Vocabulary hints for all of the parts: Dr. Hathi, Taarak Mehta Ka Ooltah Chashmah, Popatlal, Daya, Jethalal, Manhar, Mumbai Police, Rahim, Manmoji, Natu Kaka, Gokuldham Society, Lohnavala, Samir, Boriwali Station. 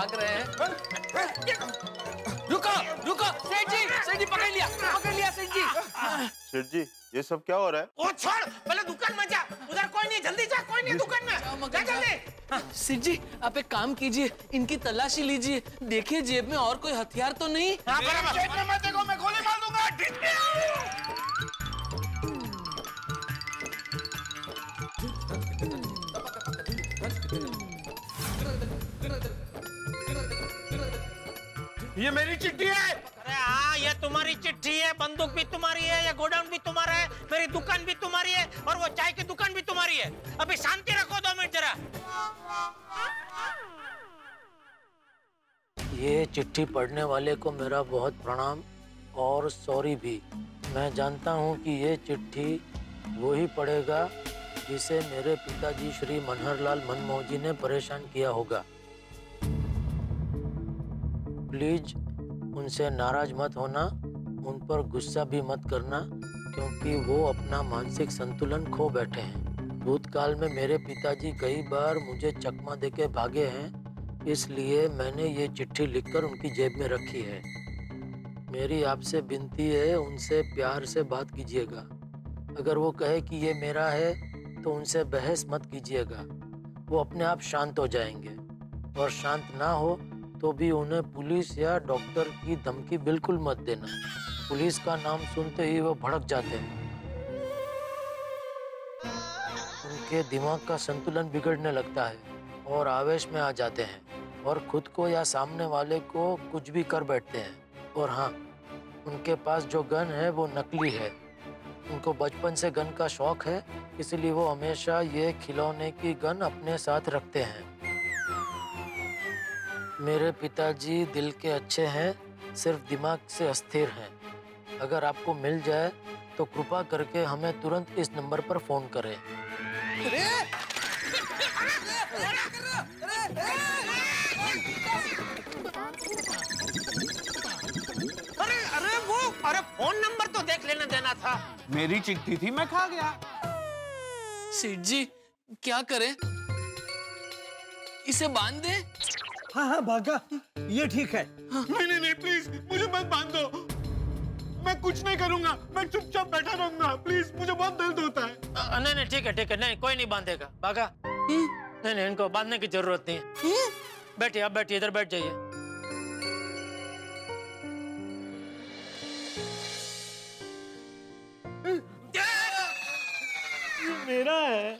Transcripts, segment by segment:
भाग रहे हैं। रुको रुको, सेठ जी पकड़ लिया सेठ जी। सेठ जी ये सब क्या हो रहा है? ओ छोड़, पहले दुकान में जा, उधर कोई नहीं, जल्दी जा, कोई नहीं दुकान में, जा जल्दी। सेठ जी आप एक काम कीजिए, इनकी तलाशी लीजिए, देखिए जेब में और कोई हथियार तो नहीं। जेब में मत देखो, मैं गोली मार दूंगा। ये मेरी चिट्ठी है। अरे हाँ, ये तुम्हारी चिट्ठी है, बंदूक भी तुम्हारी है, ये गोडाउन भी तुम्हारा है, मेरी दुकान भी तुम्हारी है, और वो चाय की दुकान भी तुम्हारी है। अभी शांति रखो, 2 मिनट जरा। ये चिट्ठी पढ़ने वाले को मेरा बहुत प्रणाम और सॉरी भी। मैं जानता हूँ कि ये चिट्ठी वो ही पढ़ेगा जिसे मेरे पिताजी श्री मनहरलाल मनमोजी ने परेशान किया होगा। प्लीज उनसे नाराज मत होना, उन पर गुस्सा भी मत करना, क्योंकि वो अपना मानसिक संतुलन खो बैठे हैं। भूतकाल में मेरे पिताजी कई बार मुझे चकमा देके भागे हैं, इसलिए मैंने ये चिट्ठी लिखकर उनकी जेब में रखी है। मेरी आपसे विनती है, उनसे प्यार से बात कीजिएगा। अगर वो कहे कि ये मेरा है तो उनसे बहस मत कीजिएगा, वो अपने आप शांत हो जाएंगे। और शांत ना हो तो भी उन्हें पुलिस या डॉक्टर की धमकी बिल्कुल मत देना। पुलिस का नाम सुनते ही वो भड़क जाते हैं, उनके दिमाग का संतुलन बिगड़ने लगता है और आवेश में आ जाते हैं और खुद को या सामने वाले को कुछ भी कर बैठते हैं। और हाँ, उनके पास जो गन है वो नकली है। उनको बचपन से गन का शौक है, इसलिए वो हमेशा ये खिलौने की गन अपने साथ रखते हैं। मेरे पिताजी दिल के अच्छे हैं, सिर्फ दिमाग से अस्थिर हैं। अगर आपको मिल जाए तो कृपा करके हमें तुरंत इस नंबर पर फोन करें। अरे अरे वो, अरे फोन नंबर तो देख लेना देना था। मेरी चिट्ठी थी, मैं खा गया। सेठ जी क्या करें, इसे बांध दे? हाँ हाँ भागा, ये ठीक है। हाँ। नहीं नहीं प्लीज मुझे मत बांध दो, मैं कुछ नहीं करूंगा, मैं चुपचाप बैठा रहूंगा, प्लीज, मुझे बहुत दर्द होता है। नहीं नहीं ठीक है ठीक है, नहीं कोई नहीं बांधेगा भागा। नहीं नहीं इनको बांधने की जरूरत नहीं है। बैठिए आप, बैठिए, इधर बैठ जाइए। मेरा है।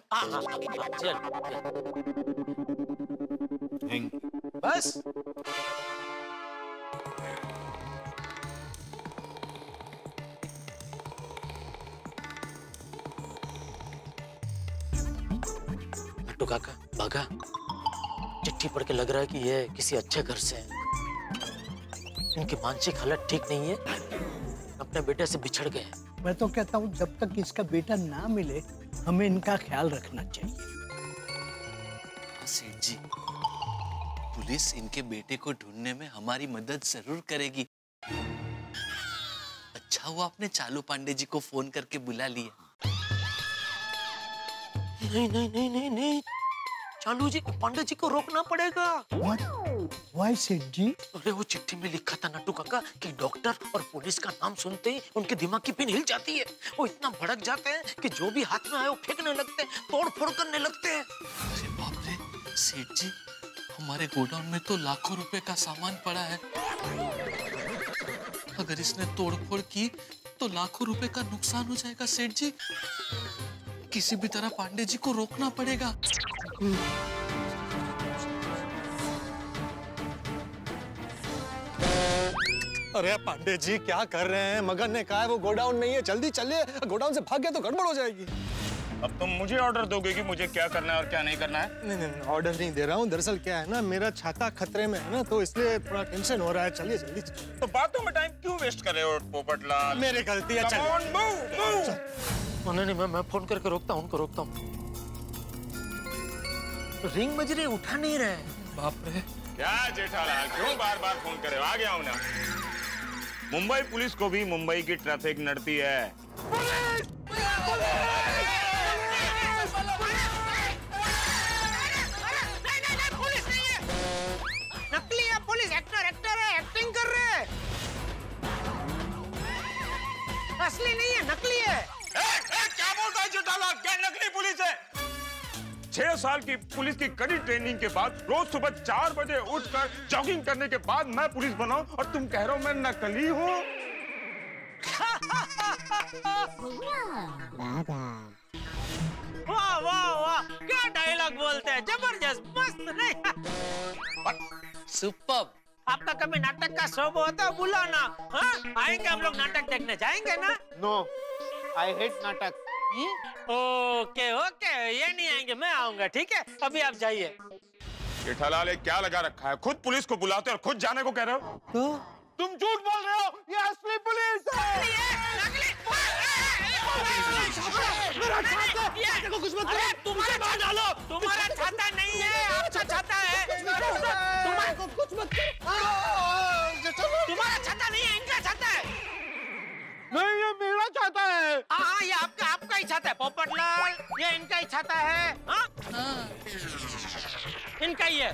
चल बस। नट्टू काका भागा, चिट्ठी पढ़ के लग रहा है कि ये किसी अच्छे घर से है। इनकी मानसिक हालत ठीक नहीं है, अपने बेटे से बिछड़ गए। मैं तो कहता हूँ जब तक इसका बेटा ना मिले हमें इनका ख्याल रखना चाहिए। सेठ जी पुलिस इनके बेटे को ढूंढने में हमारी मदद जरूर करेगी। अच्छा हुआ आपने चालू पांडे जी को फोन करके बुला लिया। नहीं नहीं नहीं नहीं नहीं, चालू जी पांडे जी को रोकना पड़ेगा। Why सेठ जी? अरे वो चिट्ठी में लिखा था नट्टू काका कि डॉक्टर और पुलिस का नाम सुनते ही उनके दिमाग की पिन हिल जाती है। वो इतना भड़क जाते हैं कि जो भी हाथ में आए वो फेंकने लगते हैं, तोड़-फोड़ करने लगते हैं। अरे बाप रे सेठ जी, हमारे गोडाउन में तो लाखों रुपए का सामान पड़ा है, अगर इसने तोड़फोड़ की तो लाखों रुपए का नुकसान हो जाएगा। सेठ जी किसी भी तरह पांडे जी को रोकना पड़ेगा। अरे पांडे जी क्या कर रहे हैं? मगन ने कहा है वो गोडाउन नहीं है, जल्दी चलिए, गोडाउन से भाग गया तो गड़बड़ हो जाएगी। अब तुम मुझे ऑर्डर दोगे कि मुझे क्या करना है और क्या नहीं करना है? नहीं नहीं ऑर्डर नहीं दे रहा हूँ, दरअसल क्या है ना, मेरा छाता खतरे में है ना, तो इसलिए थोड़ा टेंशन हो रहा है। चलिए जल्दी। तो बातों में टाइम क्यों वेस्ट कर रहे हो पोपटलाल? मेरी गलती है। नहीं नहीं मैं फोन करके रोकता हूँ, उनको रोकता हूँ। रिंग बज रही, उठा नहीं रहे। बाप रे क्या जेठालाल, क्यों बार बार फोन करे? आ गया हूँ ना। मुंबई पुलिस को भी मुंबई की ट्रैफिक नड़ती है। चालाक क्या नकली पुलिस है। 6 साल की पुलिस की कड़ी ट्रेनिंग के बाद रोज सुबह 4 बजे उठकर जॉगिंग करने के बाद मैं पुलिस बनाऊं और तुम कह रहे हो मैं नकली हूँ। वाह वाह वाह, क्या डायलॉग बोलते हैं, जबरदस्त, मस्त नहीं, सुपर्ब। आपका कभी नाटक का शो होता है बुलाना, आएंगे हम लोग नाटक देखने, जाएंगे ना? नो, आई हेट नाटक। ओके ओके, ये नहीं आएंगे, मैं आऊंगा, ठीक है? अभी आप जाइए। जेठालाल ये क्या लगा रखा है, खुद पुलिस को बुलाते और खुद जाने को कह रहे हो। तो? तुम झूठ बोल रहे हो, ये असली पुलिस है। कुछ मत करो, तुम्हारे बाहर डालो, तुम्हारा छाता नहीं है, आपका छाता है। कुछ मत करो, तुम्हारा छाता नहीं है, इनका छाता है। नहीं, ये मेरा छाता है। हाँ, ये आपका ही छाता है पोपटलाल, ये इनका ही छाता है। हाँ, इनका ही है,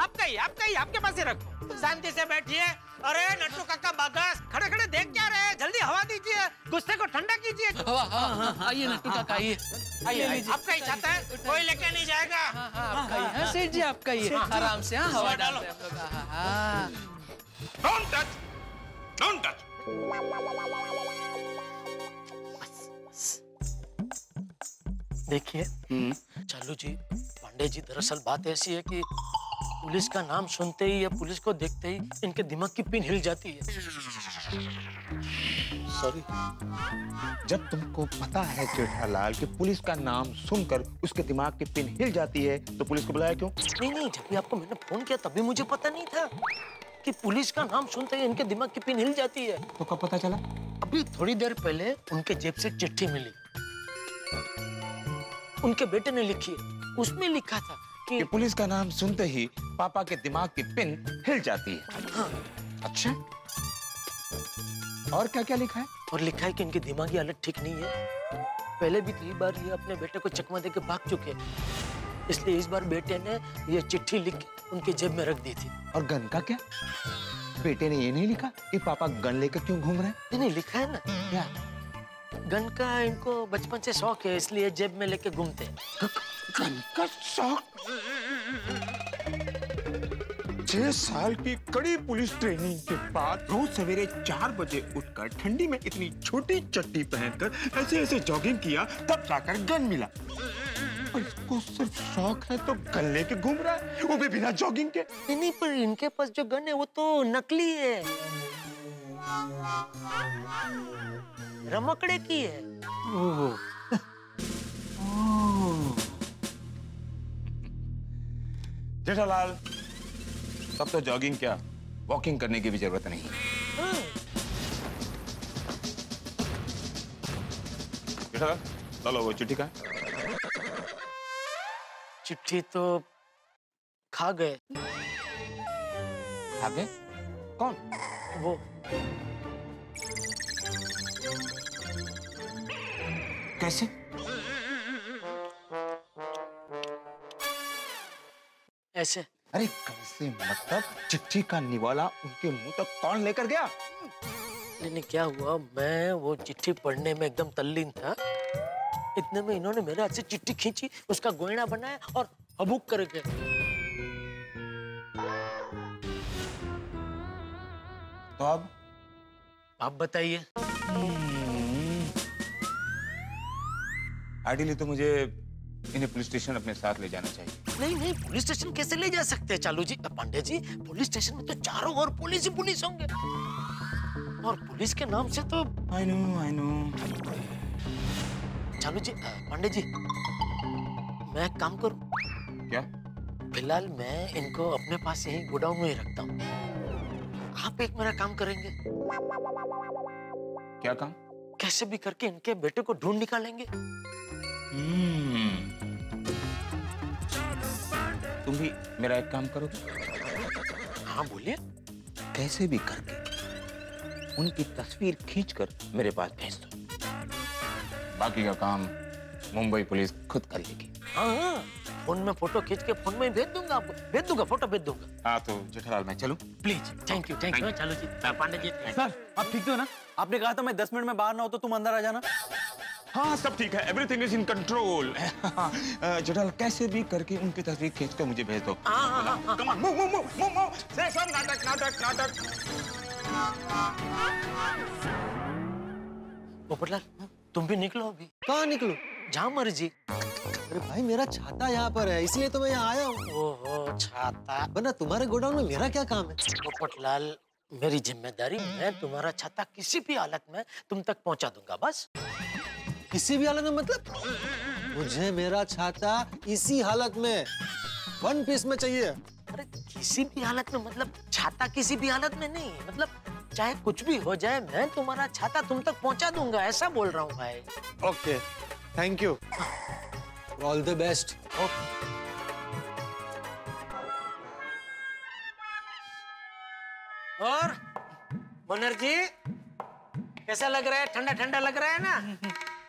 आपका ही, आपके पास ही रखो। शांति से बैठिए। अरे नट्टू काका बागास, खड़े खड़े देख क्या रहे हैं, जल्दी हवा दीजिए, गुस्से को ठंडा कीजिए। आइए नट्टू काका, आइए आइए, आपका ही छाता है, कोई लेके नहीं जाएगा। आपका ही है सेठ जी, आपका ही है, आराम से हवा डालो। Don't touch. देखिए चालू जी, पांडे जी, दरअसल बात ऐसी है कि पुलिस का नाम सुनते ही या पुलिस को देखते ही इनके दिमाग की पिन हिल जाती है। सॉरी, जब तुमको पता है जेठालाल कि पुलिस का नाम सुनकर उसके दिमाग की पिन हिल जाती है तो पुलिस को बुलाया क्यों? नहीं, जब भी आपको मैंने फोन किया तभी मुझे पता नहीं था कि पुलिस का नाम सुनते ही इनके दिमाग की पिन हिल जाती है। तो कब पता चला? अभी थोड़ी देर पहले उनके जेब से चिट्ठी मिली, उनके बेटे ने लिखी, उसमें लिखा था कि पुलिस का नाम सुनते ही पापा के दिमाग की पिन हिल जाती है। हाँ। अच्छा, और क्या क्या लिखा है? और लिखा है कि इनकी दिमागी हालत ठीक नहीं है, पहले भी 3 बार ये अपने बेटे को चकमा देके भाग चुके हैं, इसलिए इस बार बेटे ने ये चिट्ठी लिख के उनके जेब में रख दी थी। और गन का क्या? बेटे ने ये नहीं लिखा कि पापा गन लेकर क्यों घूम रहे हैं? नहीं, लिखा है ना। क्या? गन का इनको बचपन से शौक है, इसलिए जेब में लेके घूमते हैं। गन का शौक? 6 साल की कड़ी पुलिस ट्रेनिंग के बाद रोज सवेरे 4 बजे उठकर ठंडी में इतनी छोटी चड्डी पहनकर ऐसे ऐसे जॉगिंग किया, तब जाकर गन मिला। और इसको सिर्फ शौक है तो गन लेके घूम रहा है, वो भी बिना जॉगिंग के। नहीं, पर इनके पास जो गन है वो तो नकली है, रमकड़े की है। जेठालाल, तब तो जॉगिंग क्या वॉकिंग करने की भी जरूरत नहीं। जेठालाल, लालो वो चिट्ठी। का चिट्ठी तो खा गए। कौन? वो कैसे? ऐसे? अरे कैसे मतलब, चिट्ठी का निवाला उनके मुंह तक कौन लेकर गया? नहीं, क्या हुआ, मैं वो चिट्ठी पढ़ने में एकदम तल्लीन था, इतने में इन्होंने मेरे हाथ से चिट्ठी खींची, उसका गोयना बनाया और हबुक कर गया। तो अब आप बताइए। आइडियली तो मुझे इन्हें पुलिस स्टेशन अपने साथ ले जाना चाहिए। नहीं, पुलिस स्टेशन कैसे ले जा सकते हैं चालू जी, पांडे जी? पुलिस स्टेशन में तो चारों ओर पुलिस ही पुलिस होंगे, और पुलिस के नाम से तो आई नो। चालू जी, पांडे जी, मैं काम करूं क्या? फिलहाल मैं इनको अपने पास यही गोडाउन में ही रखता हूँ, आप एक मेरा काम करेंगे। क्या काम? कैसे भी करके इनके बेटे को ढूंढ निकालेंगे। तुम भी मेरा एक काम करो। हाँ बोलिए। कैसे भी करके उनकी तस्वीर खींचकर मेरे पास भेज दो, बाकी का काम मुंबई पुलिस खुद कर लेगी। हाँ, फोन में फोटो खींच के फोन में भेज दूंगा, आपको भेज दूंगा, फोटो भेज दूंगा। हाँ, तो जेठालाल मैं चलूं? प्लीज। Thank you. चलो जी, पांडे जी, सर आप ठीक हो ना? आपने कहा था मैं 10 मिनट में बाहर ना हो तो तुम अंदर आ जाना। हाँ सब ठीक है, everything is in control. Jethalal कैसे भी करके उनकी तस्वीर खींच कर मुझे भेज दो। Come on, move move move move, से सम नाटक नाटक नाटक। पोपटलाल तुम भी निकलो अभी। कहाँ निकलो? जहाँ मर्जी। अरे भाई मेरा छाता यहाँ पर है इसलिए तो मैं यहाँ आया हूँ। ओहो छाता, वरना तुम्हारे गोडाउन में मेरा क्या काम है? पोपटलाल मेरी जिम्मेदारी, मैं तुम्हारा छाता किसी भी हालत में तुम तक पहुँचा दूंगा। बस किसी भी हालत में मतलब मुझे मेरा छाता इसी हालत में वन पीस में चाहिए। अरे किसी भी हालत में मतलब छाता किसी भी हालत में नहीं, मतलब चाहे कुछ भी हो जाए मैं तुम्हारा छाता तुम तक पहुंचा दूंगा, ऐसा बोल रहा हूँ भाई। Okay thank you, all the best. और बनर्जी कैसा लग रहा है? ठंडा ठंडा लग रहा है ना?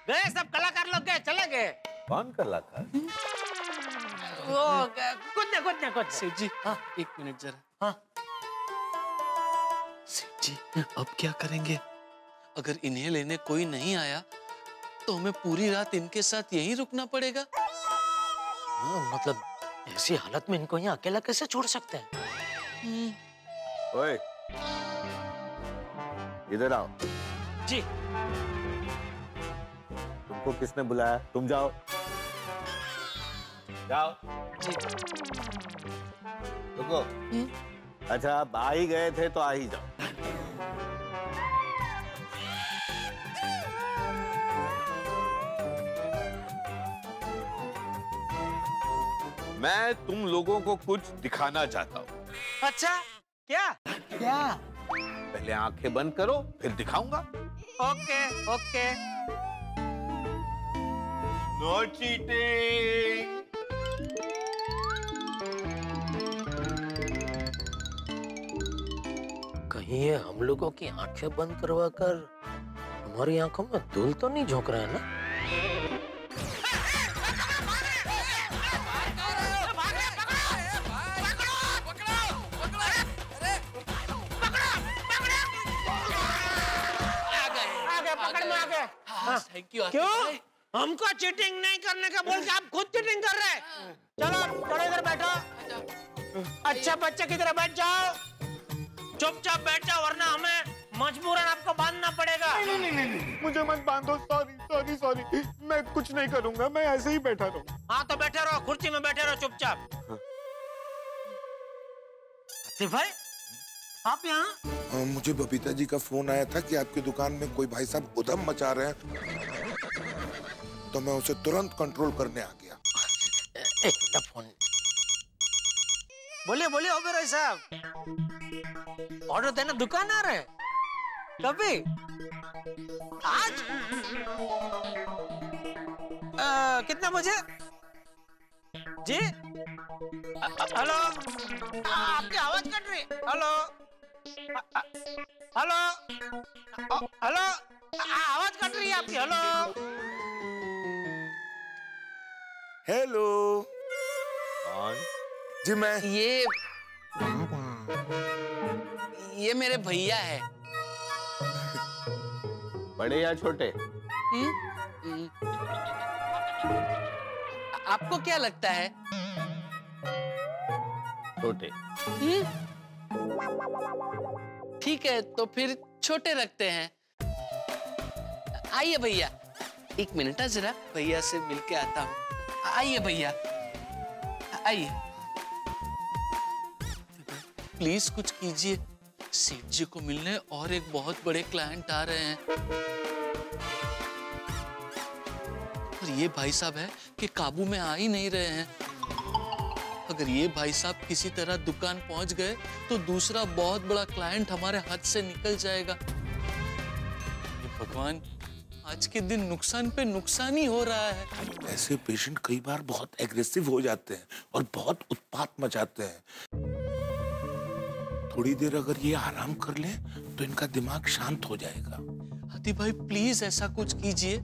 गए सब कलाकार लोग गए, चले गए। कौन कलाकार? वो कुछ ना कुछ ना कुछ। शिव जी हाँ 1 मिनट जरा। हाँ शिव जी अब क्या करेंगे? अगर इन्हें लेने कोई नहीं आया तो हमें पूरी रात इनके साथ यहीं रुकना पड़ेगा। मतलब ऐसी हालत में इनको यहाँ अकेला कैसे छोड़ सकते हैं? ओए इधर आओ। जी को किसने बुलाया? तुम जाओ जाओ। रुको। अच्छा आप आ ही गए थे तो आ ही जाओ। मैं तुम लोगों को कुछ दिखाना चाहता हूँ। अच्छा क्या? क्या? पहले आंखें बंद करो फिर दिखाऊंगा। Okay okay. No cheating. कहीं ये हम लोगों की आंखें बंद करवा कर हमारी आंखों में धूल तो नहीं झोंक रहा है ना? क्यों? हमको चीटिंग नहीं करने का बोल के आप खुद चीटिंग कर रहे हैं। चलो थोड़ा इधर बैठो। अच्छा बच्चे की तरह बैठ जाओ, चुपचाप बैठ जाओ वरना हमें मजबूरन आपको बांधना पड़ेगा। नहीं नहीं नहीं, नहीं। मुझे मत बांधो, सॉरी सॉरी सॉरी, मैं कुछ नहीं करूंगा, मैं ऐसे ही बैठा रहूं। हाँ तो बैठे रहो, कुर्सी में बैठे रहो चुपचाप। हाथी भाई आप यहाँ? मुझे बबीता जी का फोन आया था कि आपकी दुकान में कोई भाई साहब उधम मचा रहे हैं तो मैं उसे तुरंत कंट्रोल करने आ गया। एक मिनट फोन। बोलिए बोलिए ओबेरॉय साहब, ऑर्डर देना दुकान आ रहे कभी आज? कितना बजे जी? हेलो आपकी आवाज कट रही। हेलो हेलो हेलो आवाज कट रही है आपकी। हेलो हेलो कौन? जी मैं। ये मेरे भैया है। बड़े या छोटे? आपको क्या लगता है? छोटे। ठीक है तो फिर छोटे रखते हैं। आइए भैया 1 मिनट जरा भैया से मिलके आता हूँ। आइए भैया आइए, प्लीज कुछ कीजिए। सेठ जी को मिलने और एक बहुत बड़े क्लाइंट आ रहे हैं और ये भाई साहब है कि काबू में आ ही नहीं रहे हैं। अगर ये भाई साहब किसी तरह दुकान पहुंच गए तो दूसरा बहुत बड़ा क्लाइंट हमारे हाथ से निकल जाएगा। भगवान आज के दिन नुकसान पे नुकसान ही हो रहा है। ऐसे पेशेंट कई बार बहुत एग्रेसिव हो जाते हैं और बहुत उत्पात मचाते हैं। थोड़ी देर अगर ये आराम कर ले तो इनका दिमाग शांत हो जाएगा। हाथी भाई प्लीज ऐसा कुछ कीजिए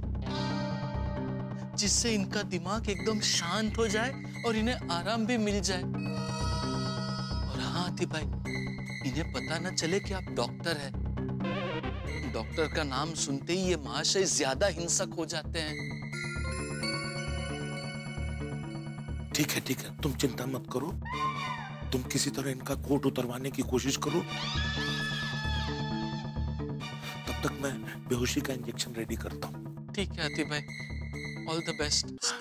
जिससे इनका दिमाग एकदम शांत हो जाए और इन्हें आराम भी मिल जाए। और हाँ हाथी भाई इन्हें पता ना चले कि आप डॉक्टर हैं। डॉक्टर का नाम सुनते ही ये महाशय ज्यादा हिंसक हो जाते हैं। ठीक है तुम चिंता मत करो, तुम किसी तरह इनका कोट उतरवाने की कोशिश करो, तब तक मैं बेहोशी का इंजेक्शन रेडी करता हूँ। ठीक है आती भाई, ऑल द बेस्ट।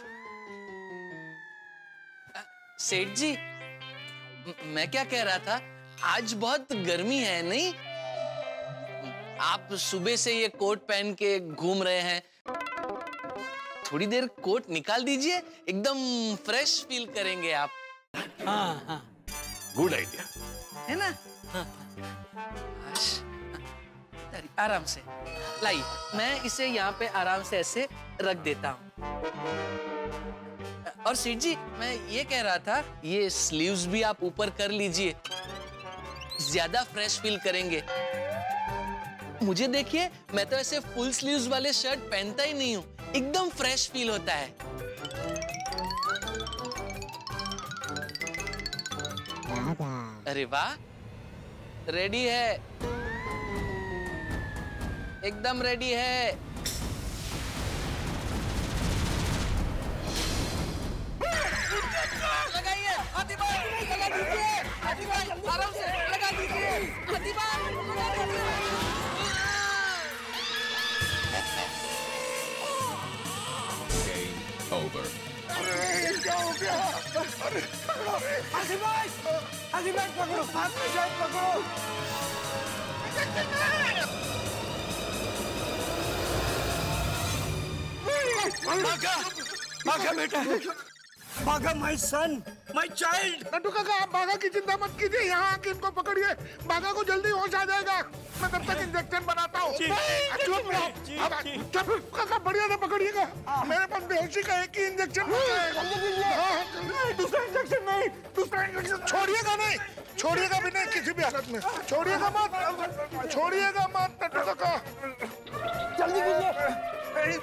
सेठ जी मैं क्या कह रहा था, आज बहुत गर्मी है नहीं? आप सुबह से ये कोट पहन के घूम रहे हैं, थोड़ी देर कोट निकाल दीजिए, एकदम फ्रेश फील करेंगे आप। हाँ हाँ गुड आइडिया है ना। आराम से लाइए, मैं इसे यहाँ पे आराम से ऐसे रख देता हूँ। और सेठ जी मैं ये कह रहा था, ये स्लीव्स भी आप ऊपर कर लीजिए, ज्यादा फ्रेश फील करेंगे। मुझे देखिए, मैं तो ऐसे फुल स्लीव्स वाले शर्ट पहनता ही नहीं हूँ, एकदम फ्रेश फील होता है। अरे वाह, रेडी है, एकदम रेडी है। लगाइए हाथी भाई, लगा दीजिए हाथी भाई, आराम से लगा दीजिए हाथी भाई, लगा दीजिए। Over. अरे क्या हो गया? अरे आदिबाई पकड़ो, हाथ में शायद पकड़ो। मागा, मागा बेटा, मागा my son, my child. Natu काका आप बागा की चिंता मत कीजिए, यहाँ आके इनको पकड़िए, बागा को जल्दी होश आ जाएगा। मैं तब तक इंजेक्शन बनाता हूँ। काका बढ़िया ना पकड़िएगा, मेरे पास बेहोशी का एक ही इंजेक्शन बचा है, दूसरा इंजेक्शन नहीं, दूसरा इंजेक्शन छोड़िएगा नहीं, छोड़िएगा भी नहीं किसी भी हालत में, छोड़िएगा मत, छोड़िएगा मत नटू काका, जल्दी कीजिए,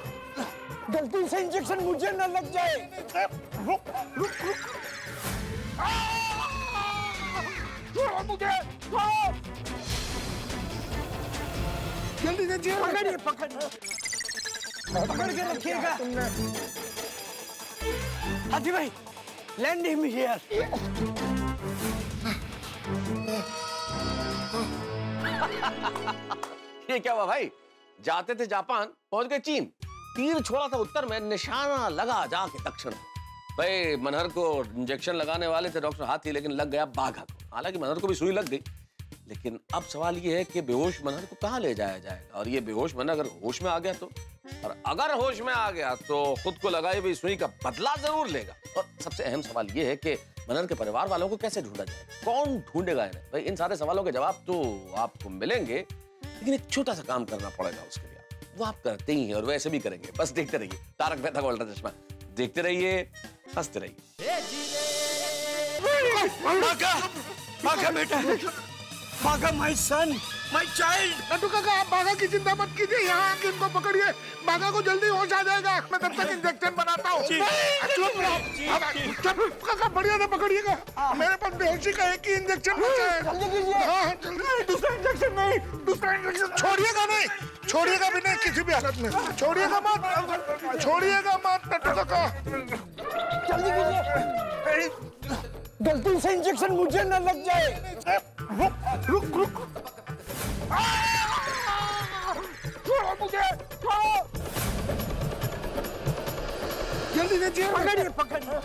गलती से इंजेक्शन मुझे न लग जाए। रुक रुक रुक, छोड़ो मुझे, छोड़ो, जल्दी से जीव पकड़िए, पकड़िए, पकड़ के रखिएगा। हाथी भाई लैंड हिम हियर। ये क्या हुआ भाई, जाते थे जापान पहुंच गए चीन, तीर छोड़ा था उत्तर में, निशाना लगा जाके दक्षिण। भाई मनहर को इंजेक्शन लगाने वाले थे डॉक्टर हाथी, लेकिन लग गया बाघा को। हालांकि मनहर को भी सुई लग गई, लेकिन अब सवाल ये है कि बेहोश मनहर को कहाँ ले जाया जाएगा, और ये बेहोश मनहर अगर होश में आ गया तो, और अगर होश में आ गया तो खुद को लगाई हुई सुई का बदला जरूर लेगा। और सबसे अहम सवाल ये है कि मनहर के परिवार वालों को कैसे ढूंढा जाए, कौन ढूंढेगा इन्हें? भाई इन सारे सवालों के जवाब तो आपको मिलेंगे, लेकिन एक छोटा सा काम करना पड़ेगा उसके लिए, वो आप करते ही हैं और वैसे भी करेंगे। बस देखते रहिए तारक मेहता का उल्टा चश्मा, देखते रहिए, हंसते रहिए। मागा, मागा बेटा, मागा my son, my child। Natu काका आप बागा की चिंता मत कीजिए, यहाँ आके इनको पकड़िए, बागा को जल्दी होश आ जाएगा, मैं तब तक इंजेक्शन बनाता हूँ। काका बढ़िया ना पकड़िएगा, मेरे पास बेहोशी का एक ही इंजेक्शन बचा है, दूसरा इंजेक्शन नहीं, दूसरा इंजेक्शन छोड़िएगा नहीं, छोड़िएगा भी नहीं किसी भी हालत में, छोड़िएगा मत, छोड़िएगा मत नटू काका, जल्दी कीजिए, गलती से इंजेक्शन मुझे न लग जाए। रुक रुक रुक, छोड़ो मुझे, छोड़ो, जल्दी से जीव पकड़िए, पकड़िए,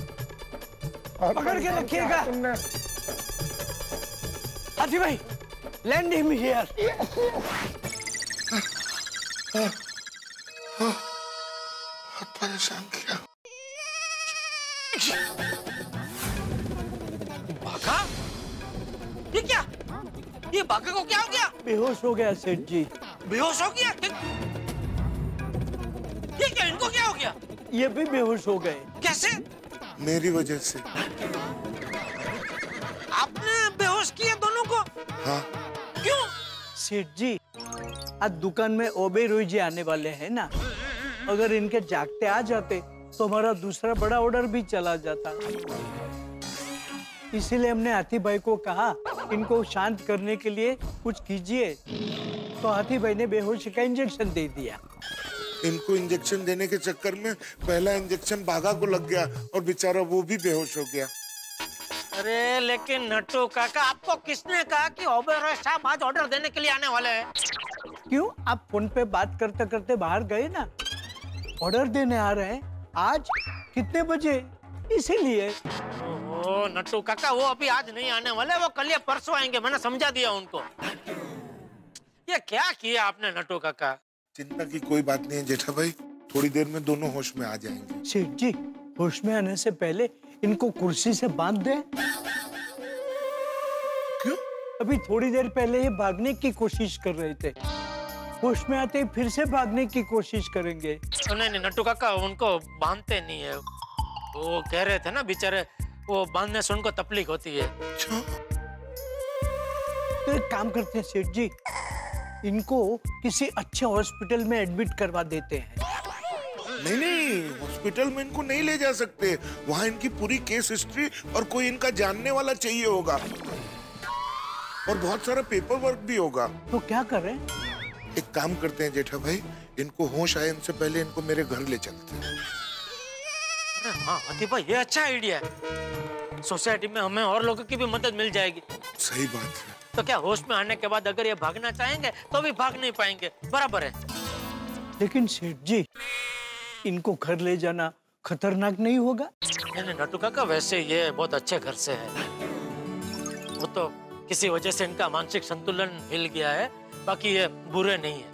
पकड़ के रखिएगा। हाथी भाई लैंड हिम हियर। बहुत परेशान किया। बाघा? ये क्या? ये बाघा को क्या हो गया? बेहोश हो गया सेठ जी। बेहोश हो गया? ये क्या, इनको क्या हो गया? ये भी बेहोश हो गए। कैसे? मेरी वजह से। आपने बेहोश किया दोनों को? हाँ। क्यों? सेठ जी आज दुकान में ओबेरॉय जी आने वाले हैं ना, अगर इनके जागते आ जाते तो हमारा दूसरा बड़ा ऑर्डर भी चला जाता, इसीलिए हमने हाथी भाई को कहा इनको शांत करने के लिए कुछ कीजिए। तो हाथी भाई ने बेहोशी का इंजेक्शन दे दिया। इनको इंजेक्शन देने के चक्कर में पहला इंजेक्शन बाघा को लग गया और बेचारा वो भी बेहोश हो गया। अरे लेकिन नटू काका, आपको किसने कहा कि ओबेरॉय साहब आज ऑर्डर देने के लिए आने वाले हैं? क्यों, आप फोन पे बात करते करते बाहर गए ना, ऑर्डर देने आ रहे हैं आज कितने बजे, इसीलिए। ओह नटू काका, वो अभी आज नहीं आने वाले, वो कल या परसों आएंगे, मैंने समझा दिया उनको। ये क्या किया आपने नटू काका? चिंता की कोई बात नहीं है जेठा भाई, थोड़ी देर में दोनों होश में आ जाएंगे। सेठ जी, होश में आने से पहले इनको कुर्सी से बांध दें। क्यों? अभी थोड़ी देर पहले ये भागने की कोशिश कर रहे थे, होश में आते ही फिर से भागने की कोशिश करेंगे। नहीं नहीं नटू काका, उनको बांधते नहीं है, वो कह रहे थे ना बेचारे, वो बांधने से उनको तकलीफ होती है। तो एक काम करते हैं सेठ जी, इनको किसी अच्छे हॉस्पिटल में एडमिट करवा देते हैं। नहीं नहीं, हॉस्पिटल में इनको नहीं ले जा सकते, वहाँ इनकी पूरी केस हिस्ट्री और कोई इनका जानने वाला चाहिए होगा और बहुत सारा पेपर वर्क भी होगा। तो क्या करें? एक काम करते हैं जेठा भाई, इनको होश आए इनसे पहले इनको मेरे घर ले चलते हैं। अरे हाँ हाथी भाई, ये अच्छा आइडिया है, सोसाइटी में हमें और लोगों की भी मदद मिल जाएगी। सही बात है। तो क्या होश में आने के बाद अगर ये भागना चाहेंगे तो भी भाग नहीं पाएंगे, बराबर है। लेकिन सेठ जी, इनको घर ले जाना खतरनाक नहीं होगा? नहीं नटू काका, वैसे ये बहुत अच्छे घर से है, वो तो किसी वजह से इनका मानसिक संतुलन हिल गया है, बाकी ये बुरे नहीं है।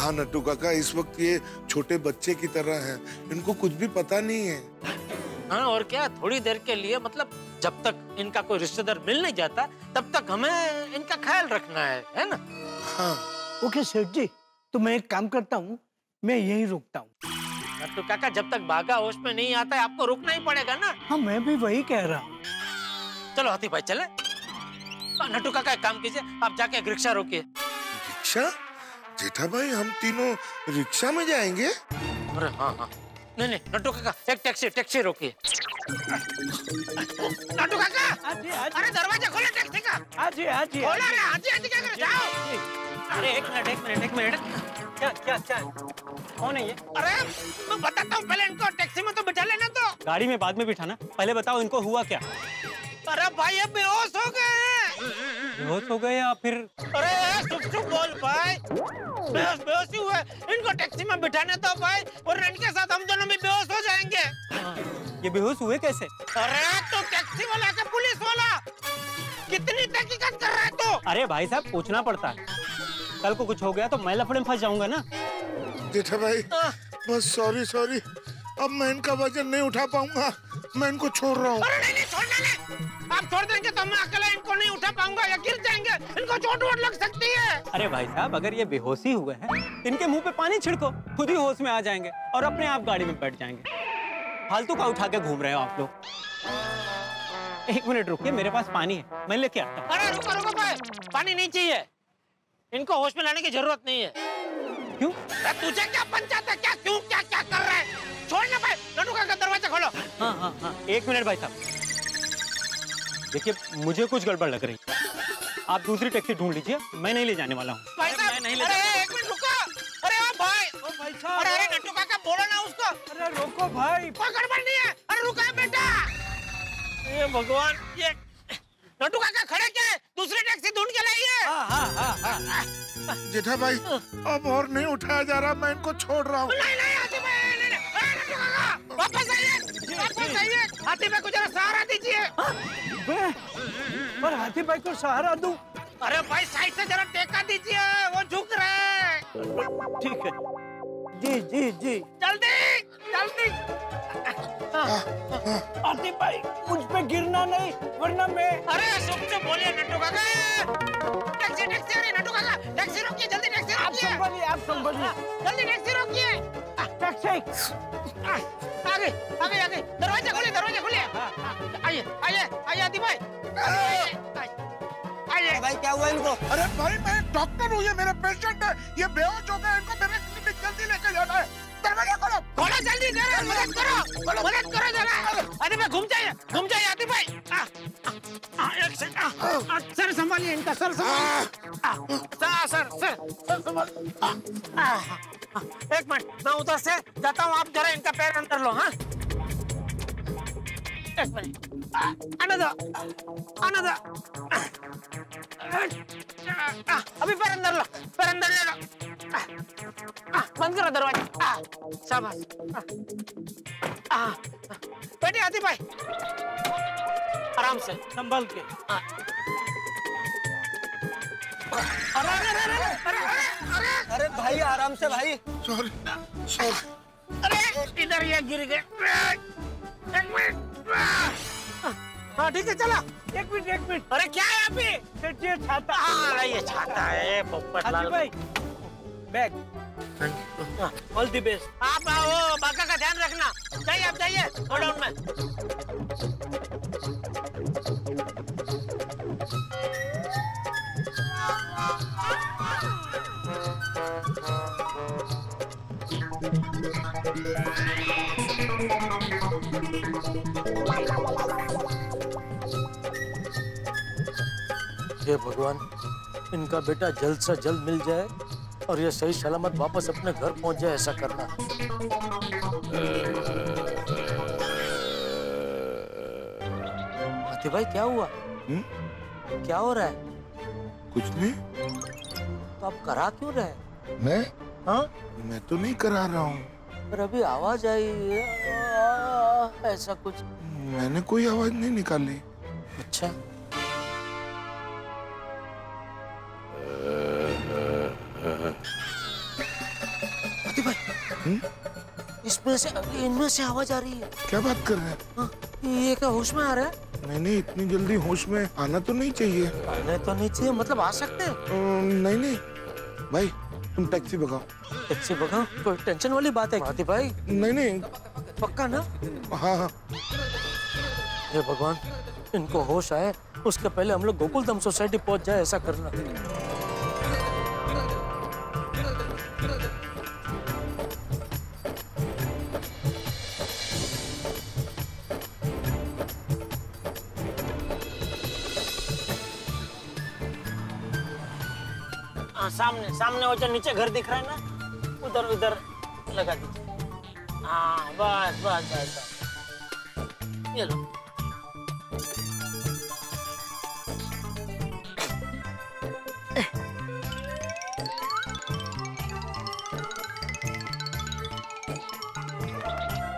हाँ नटू काका, इस वक्त ये छोटे बच्चे की तरह हैं, इनको कुछ भी पता नहीं है। हाँ और क्या, थोड़ी देर के लिए, मतलब जब तक इनका कोई रिश्तेदार मिल नहीं जाता तब तक हमें इनका ख्याल रखना है ना? हाँ। ओके सेठ जी, तो मैं एक काम करता हूँ, मैं यही रुकता हूँ। तो काका, जब तक बाघा होश में नहीं आता है आपको रुकना ही पड़ेगा ना? हाँ मैं भी वही कह रहा हूँ। चलो हाथी भाई चले। नटू काका एक काम कीजिए, आप जाके एक रिक्शा रोकिए। रिक्शा? जेठा भाई हम तीनों रिक्शा में जाएंगे? अरे हाँ हाँ, नहीं नहीं नटू काका, एक टैक्सी टैक्सी रोकिए। नटू काका, अरे दरवाजा खोलो टैक्सी का। अरे एक मिनट, क्या कौन है ये? अरे मैं बताता हूँ, पहले इनको टैक्सी में तो बिठा लेना, तो गाड़ी में बाद में बिठाना, पहले बताओ इनको हुआ क्या? अरे भाई ये बेहोश हो गए हैं। बेहोश हो गए या फिर? अरे चुप बोल भाई, बेहोश ही हुए, इनको टैक्सी में बिठाने दो भाई, और इनके साथ हम दोनों भी बेहोश हो जाएंगे। ये बेहोश हुए कैसे? अरे तो टैक्सी वाला के पुलिस वाला कितनी तहकीकात कर रहा है तू? अरे भाई साहब पूछना पड़ता है, कल को कुछ हो गया तो मैं लफड़े में फंस जाऊंगा ना। जेठा भाई बस सॉरी, अब मैं इनका वजन नहीं उठा पाऊंगा, मैं इनको छोड़ रहा हूँ। नहीं छोड़ना नहीं, आप छोड़ देंगे तो मैं अकेला इनको नहीं उठा पाऊंगा, या गिर जाएंगे, इनको चोट वोट लग सकती है। अरे भाई साहब, अगर ये बेहोशी हुए हैं, इनके मुँह पे पानी छिड़को, खुद ही होश में आ जाएंगे और अपने आप गाड़ी में बैठ जाएंगे। फालतू का उठा के घूम रहे हो आप लोग। एक मिनट रुकिए, मेरे पास पानी है, मैं लेके आता हूँ। अरे रुको रुको भाई, पानी नहीं चाहिए, इनको होश में लाने की जरूरत नहीं है। क्यों? तुझे क्या पंचायत है? क्या क्यों क्या क्या कर रहा है? छोड़ ना भाई, नटू काका दरवाजा खोलो। हाँ हाँ हाँ, एक मिनट भाई साहब, देखिए मुझे कुछ गड़बड़ लग रही है, आप दूसरी टैक्सी ढूंढ लीजिए, मैं नहीं ले जाने वाला हूँ। भाई साहब नहीं, अरे एक मिनट रुको, अरे हाँ भाई, ओ भाई साहब, अरे नटू काका बोलो ना उसको। अरे रोको भाई, कोई गड़बड़ नहीं है, अरे रुका बेटा। ये भगवान, ये नटू काका खड़े क्या है? दूसरी टैक्सी ढूंढ के लाइए। जेठा भाई अब और नहीं उठाया जा रहा, मैं इनको छोड़ रहा हूँ। नहीं नहीं हाथी भाई, नहीं नहीं नटू काका वापस आइए, वापस आइए, हाथी भाई को जरा सहारा दीजिए। पर हाथी भाई को सहारा दूं? अरे भाई साइड से जरा टेका दीजिए, वो झुक रहे हैं। ठीक है जी, जल्दी जल्दी। हाथी भाई मुझ पे गिरना नहीं वरना मैं। अरे चुप बोलिए नटू काका, टैक्सी, अरे नटू काका टैक्सी रोकिए, जल्दी टैक्सी रोकिए। आप संभलिए, जल्दी टैक्सी रोकिए। आगे दरवाजा खोलिए। आइए हाथी भाई, आइए। भाई क्या हुआ इनको? अरे भाई मैं डॉक्टर हूँ, ये मेरे पेशेंट है, ये बेहोश हो गए, इनको मेरे क्लिनिक जल्दी लेके जाना है। दरवाजा खोलो, खोलो जल्दी, जरा मदद करो जरा। अरे मैं घूम जाए आती भाई। एक सेकंड सर, संभालिए इनका सर, संभालिए। एक मिनट मैं उधर से जाता हूँ, आप जरा इनका पैर अंदर लो। हाँ एक मिनट, आना दो। अभी पैर अंदर ले लो। बंद करो दरवाजा। शाबाश बेटे, आती भाई आराम से संभल के। अरे भाई आराम से भाई। सॉरी। अरे इधर ये गिर गए। एक मिनट, हाँ ठीक है चला। एक मिनट। अरे क्या है पे? छाता। हाँ ये छाता है पोपटलाल भाई। बैग। All the best. आप आओ, बाका का ध्यान रखना। जाइए आप जाइए गोडाउन में। हे भगवान, इनका बेटा जल्द से जल्द मिल जाए और ये सही सलामत वापस अपने घर पहुंच जाए, ऐसा करना। हाथी भाई क्या हुआ? क्या हो रहा है? कुछ नहीं। तो आप करा क्यों रहे? मैं? हाँ? मैं तो नहीं करा रहा हूँ, पर अभी आवाज आई ऐसा कुछ। मैंने कोई आवाज नहीं निकाली। अच्छा इनमें से आवाज आ रही है। क्या बात कर रहे हैं? ये क्या होश में आ रहा है? नहीं, इतनी जल्दी होश में आना तो नहीं चाहिए। मतलब आ सकते हैं? नहीं भाई, तुम टैक्सी भगाओ। कोई टेंशन वाली बात है हाथी भाई? नहीं। पक्का ना? हाँ। हे भगवान, इनको होश आए उसके पहले हम लोग गोकुलधाम सोसाइटी पहुंच जाए, ऐसा करना। सामने वो जो नीचे घर दिख रहा है ना, उधर लगा दीजिए। हाँ बस। ये लो।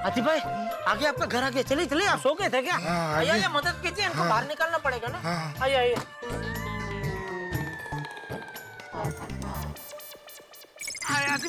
हाथी भाई आगे, आपका घर आगे। चलिए आप सो गए थे क्या? आइए मदद कीजिए, हमको बाहर निकालना पड़ेगा ना। आइए। हाथी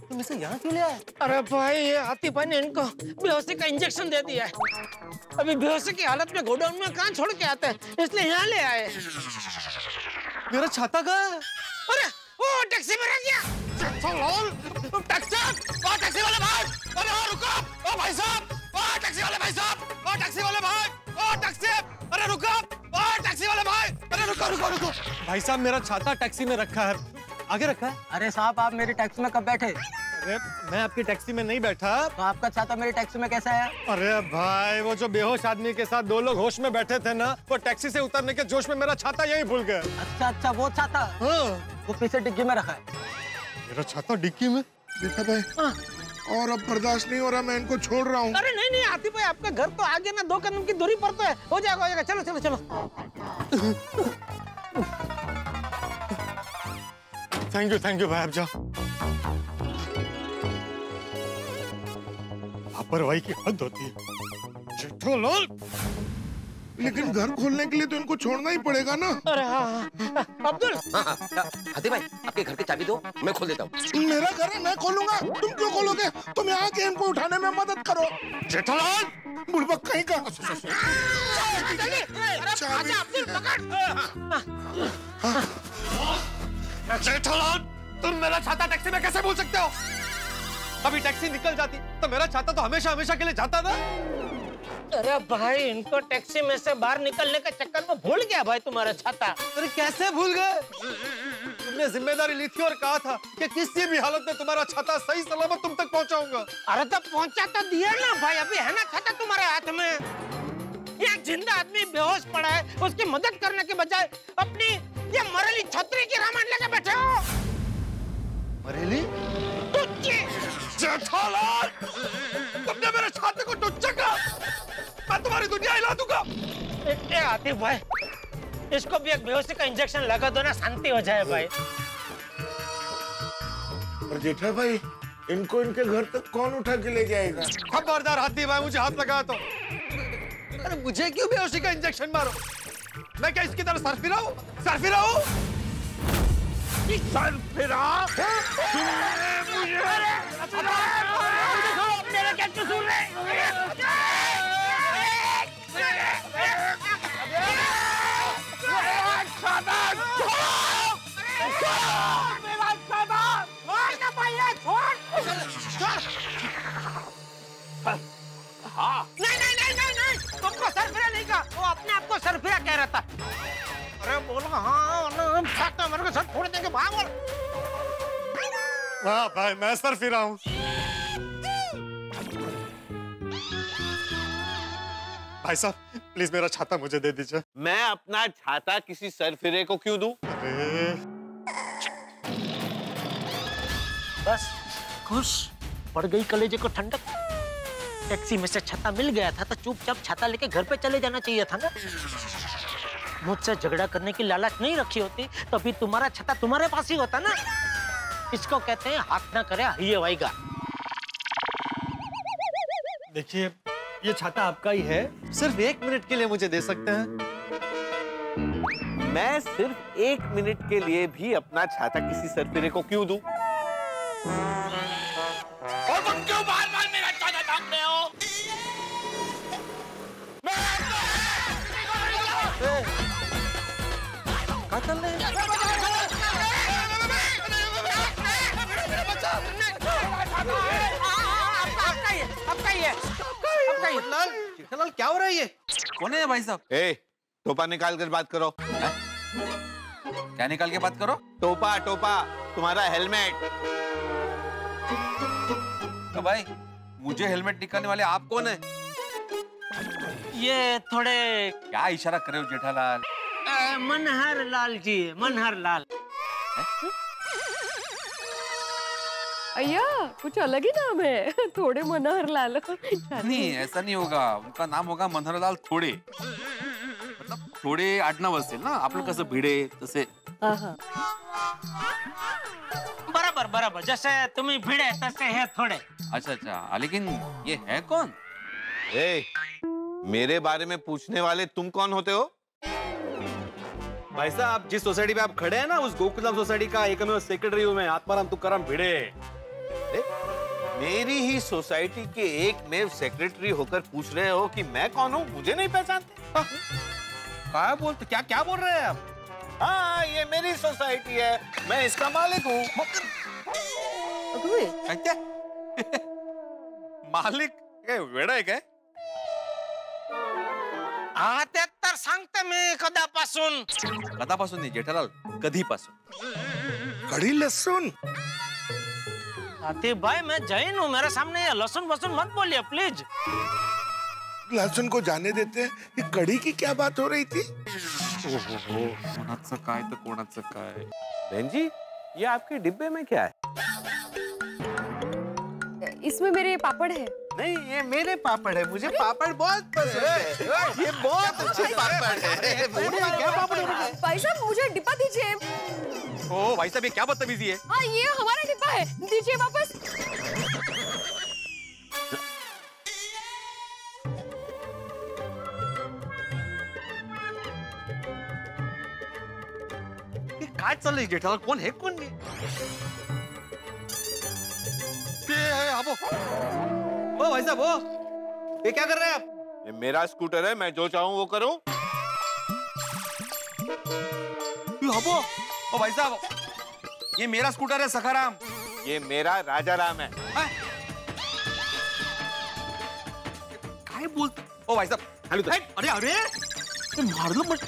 तुम इसे यहाँ क्यों ले आए? अरे भाई, ये हाथी भाई ने इनको बेहोशी का इंजेक्शन दे दिया है। अभी बेहोशी की हालत में गोडाउन में कहाँ छोड़ के आते हैं, इसलिए यहाँ ले आए। मेरा छाता कहाँ है? अरे वो टैक्सी में रह गया। टैक्सी वाले भाई रुको। ओ भाई साहब, टैक्सी वाले भाई, अरे रुको। टैक्सी वाले भाई, अरे रुको। भाई साहब, मेरा छाता टैक्सी में रखा है, आगे रखा है। अरे साहब, आप मेरी टैक्सी में कब बैठे? अरे मैं आपकी टैक्सी में नहीं बैठा। तो आपका छाता मेरी टैक्सी में कैसे आया? अरे भाई, वो जो बेहोश आदमी के साथ दो लोग होश में बैठे थे ना, वो टैक्सी से उतरने के जोश में मेरा छाता यहीं भूल गए। अच्छा, वो छाता। हाँ, वो पीछे डिग्गी में रखा है। मेरा छाता डिग्गी में? देखा भाई, और अब बर्दाश्त नहीं हो रहा, मैं इनको छोड़ रहा हूँ। अरे नहीं हाथी भाई, आपका घर तो आगे ना 2 कदम की दूरी पर तो है। हो जाएगा। चलो। थैंक यू भाई, आप जाओ। लापरवाही की हद होती है जेठालाल। लेकिन घर खोलने के लिए तो इनको छोड़ना ही पड़ेगा ना। अरे हाँ। अब्दुल। हाथी भाई, आपके घर की चाबी दो, मैं खोल देता हूँ। मेरा घर है, मैं खोलूंगा, तुम क्यों खोलोगे? तुम यहाँ के इनको उठाने में मदद करो। जेठालाल। बुड़बक कहीं का जेठालाल, तुम मेरा छाता टैक्सी में कैसे भूल सकते हो? अभी टैक्सी निकल जाती तो मेरा छाता तो हमेशा हमेशा के लिए जाता ना। अरे भाई, इनको टैक्सी में से बाहर निकलने के चक्कर में भूल गया भाई तुम्हारा छाता। अरे कैसे भूल गए? तुमने जिम्मेदारी ली थी और कहा था कि किसी भी हालत में तुम्हारा छाता सही सलामत तुम तक पहुंचाऊंगा। अरे तो पहुंचा तो दिया ना भाई, अभी है ना छाता तुम्हारे हाथ में। एक जिंदा आदमी बेहोश पड़ा है, उसकी मदद करने के बजाय अपनी ये मरेली छतरी की रामायण लेके बैठे हो। मरेली? जेठालाल, तुमने मेरे छाते को टुच्चा कहा। मैं तुम्हारी दुनिया हिला दूंगा। ए आतिफ भाई, इसको भी एक बेहोशी का इंजेक्शन लगा दो ना, शांति हो जाए भाई। और जेठा भाई, इनको इनके घर तक कौन उठा के ले जाएगा? खबरदार हाथी भाई, मुझे हाथ लगाया तो। अरे मुझे क्यों बेहोशी का इंजेक्शन मारो? मैं क्या इसकी तरह सरफिरा हूँ? सरफिरा हूँ? सरफिरा? मेरा क्या कसूर है? नहीं नहीं नहीं नहीं नहीं, तुमको सरफिरा नहीं कहा, वो अपने आप को सरफिरा कह रहा था। अरे बोलो हाँ ना, मेरे को सर फोड़ देंगे, भाग। हाँ भाई, मैं सरफिरा हूँ। भाई साहब, प्लीज मेरा छाता मुझे दे दीजिए। मैं अपना छाता किसी सरफिरे को क्यों दूं? अरे बस खुश पड़ गई कलेजे को ठंडक। टैक्सी में से छाता मिल गया था तो चुपचाप छाता लेके घर पे चले जाना चाहिए था ना। मुझसे झगड़ा करने की लालच नहीं रखी होती तो अभी तुम्हारा छाता तुम्हारे पास ही होता ना। इसको कहते हैं हाथ ना करे ये वाईगा। देखिए, ये छाता आपका ही है, सिर्फ 1 मिनट के लिए मुझे दे सकते हैं? मैं सिर्फ 1 मिनट के लिए भी अपना छाता किसी सरफिरे को क्यों दूं? और तुम क्यों बार-बार मेरा छाता मांग रहे हो? जेठालाल, क्या हो रहा है? ये कौन है भाई साहब? ए, टोपा निकाल कर बात करो। क्या निकाल के बात करो? टोपा, टोपा, तुम्हारा हेलमेट। तो भाई, मुझे हेलमेट निकालने वाले आप कौन है? ये थोड़े क्या इशारा कर रहे हो जेठालाल? मनहर लाल जी, मनहर लाल। अय्या, कुछ अलग ही नाम है, थोड़े मनहर लाल। नहीं, ऐसा नहीं होगा, उनका नाम होगा मनहर लाल थोड़े। मतलब थोडे आडनाव असेल ना, आपलं कसं भिडे तसे। बराबर बराबर, जसे तुम्ही भिडे तसे हे थोडे। अच्छा अच्छा, लेकिन ये है कौन? ए, मेरे बारे में पूछने वाले तुम कौन होते हो? भाई साहब, जिस सोसाइटी पे आप खड़े हैं ना, उस गोकुलधाम सोसाइटी का एकमेव सेक्रेटरी हूं मैं, आत्माराम तुकाराम भिड़े। मेरी ही सोसाइटी के एकमेव सेक्रेटरी होकर पूछ रहे हो कि मैं कौन हूँ? मुझे नहीं पहचानते? क्या बोलते, क्या क्या बोल रहे हैं आप? हाँ, ये मेरी सोसाइटी है, मैं इसका मालिक हूँ। मालिक वेड़ा है क्या? हा, ते तर सांगते मी कदापासून। कदापासून नाही जेठालाल, कधीपासून। कढी लसून? आते भाई, मैं जैन हूँ, मेरे सामने ये लहसुन वसुन मत बोलिए प्लीज। लहसुन को जाने देते हैं, ये कढ़ी की क्या बात हो रही थी? कोणाचं काय तो कोणाचं काय। बहन जी, ये आपके डिब्बे में क्या है? इसमें मेरे पापड़ है। नहीं, ये मेरे पापड़ है, मुझे पापड़ बहुत पसंद है। ये बहुत अच्छे पापड़ है। भाई साहब, मुझे डिब्बा दीजिए। ओ भाई साहब, ये क्या बदतमीजी है? हाँ, ये हमारा डिब्बा है, दीजिए वापस। ये काय चाललंय जेठालाल? कौन है कौन नहीं? ये है, वो भाई साहब, वो ये क्या कर रहे हैं आप? ये मेरा स्कूटर है, मैं जो चाहूं वो करूं। ओ भाई साहब, ये मेरा स्कूटर है सखाराम। ये मेरा राजा राम है। काय बोलता? ओ भाई साहब, अरे अरे ये मार लो मत।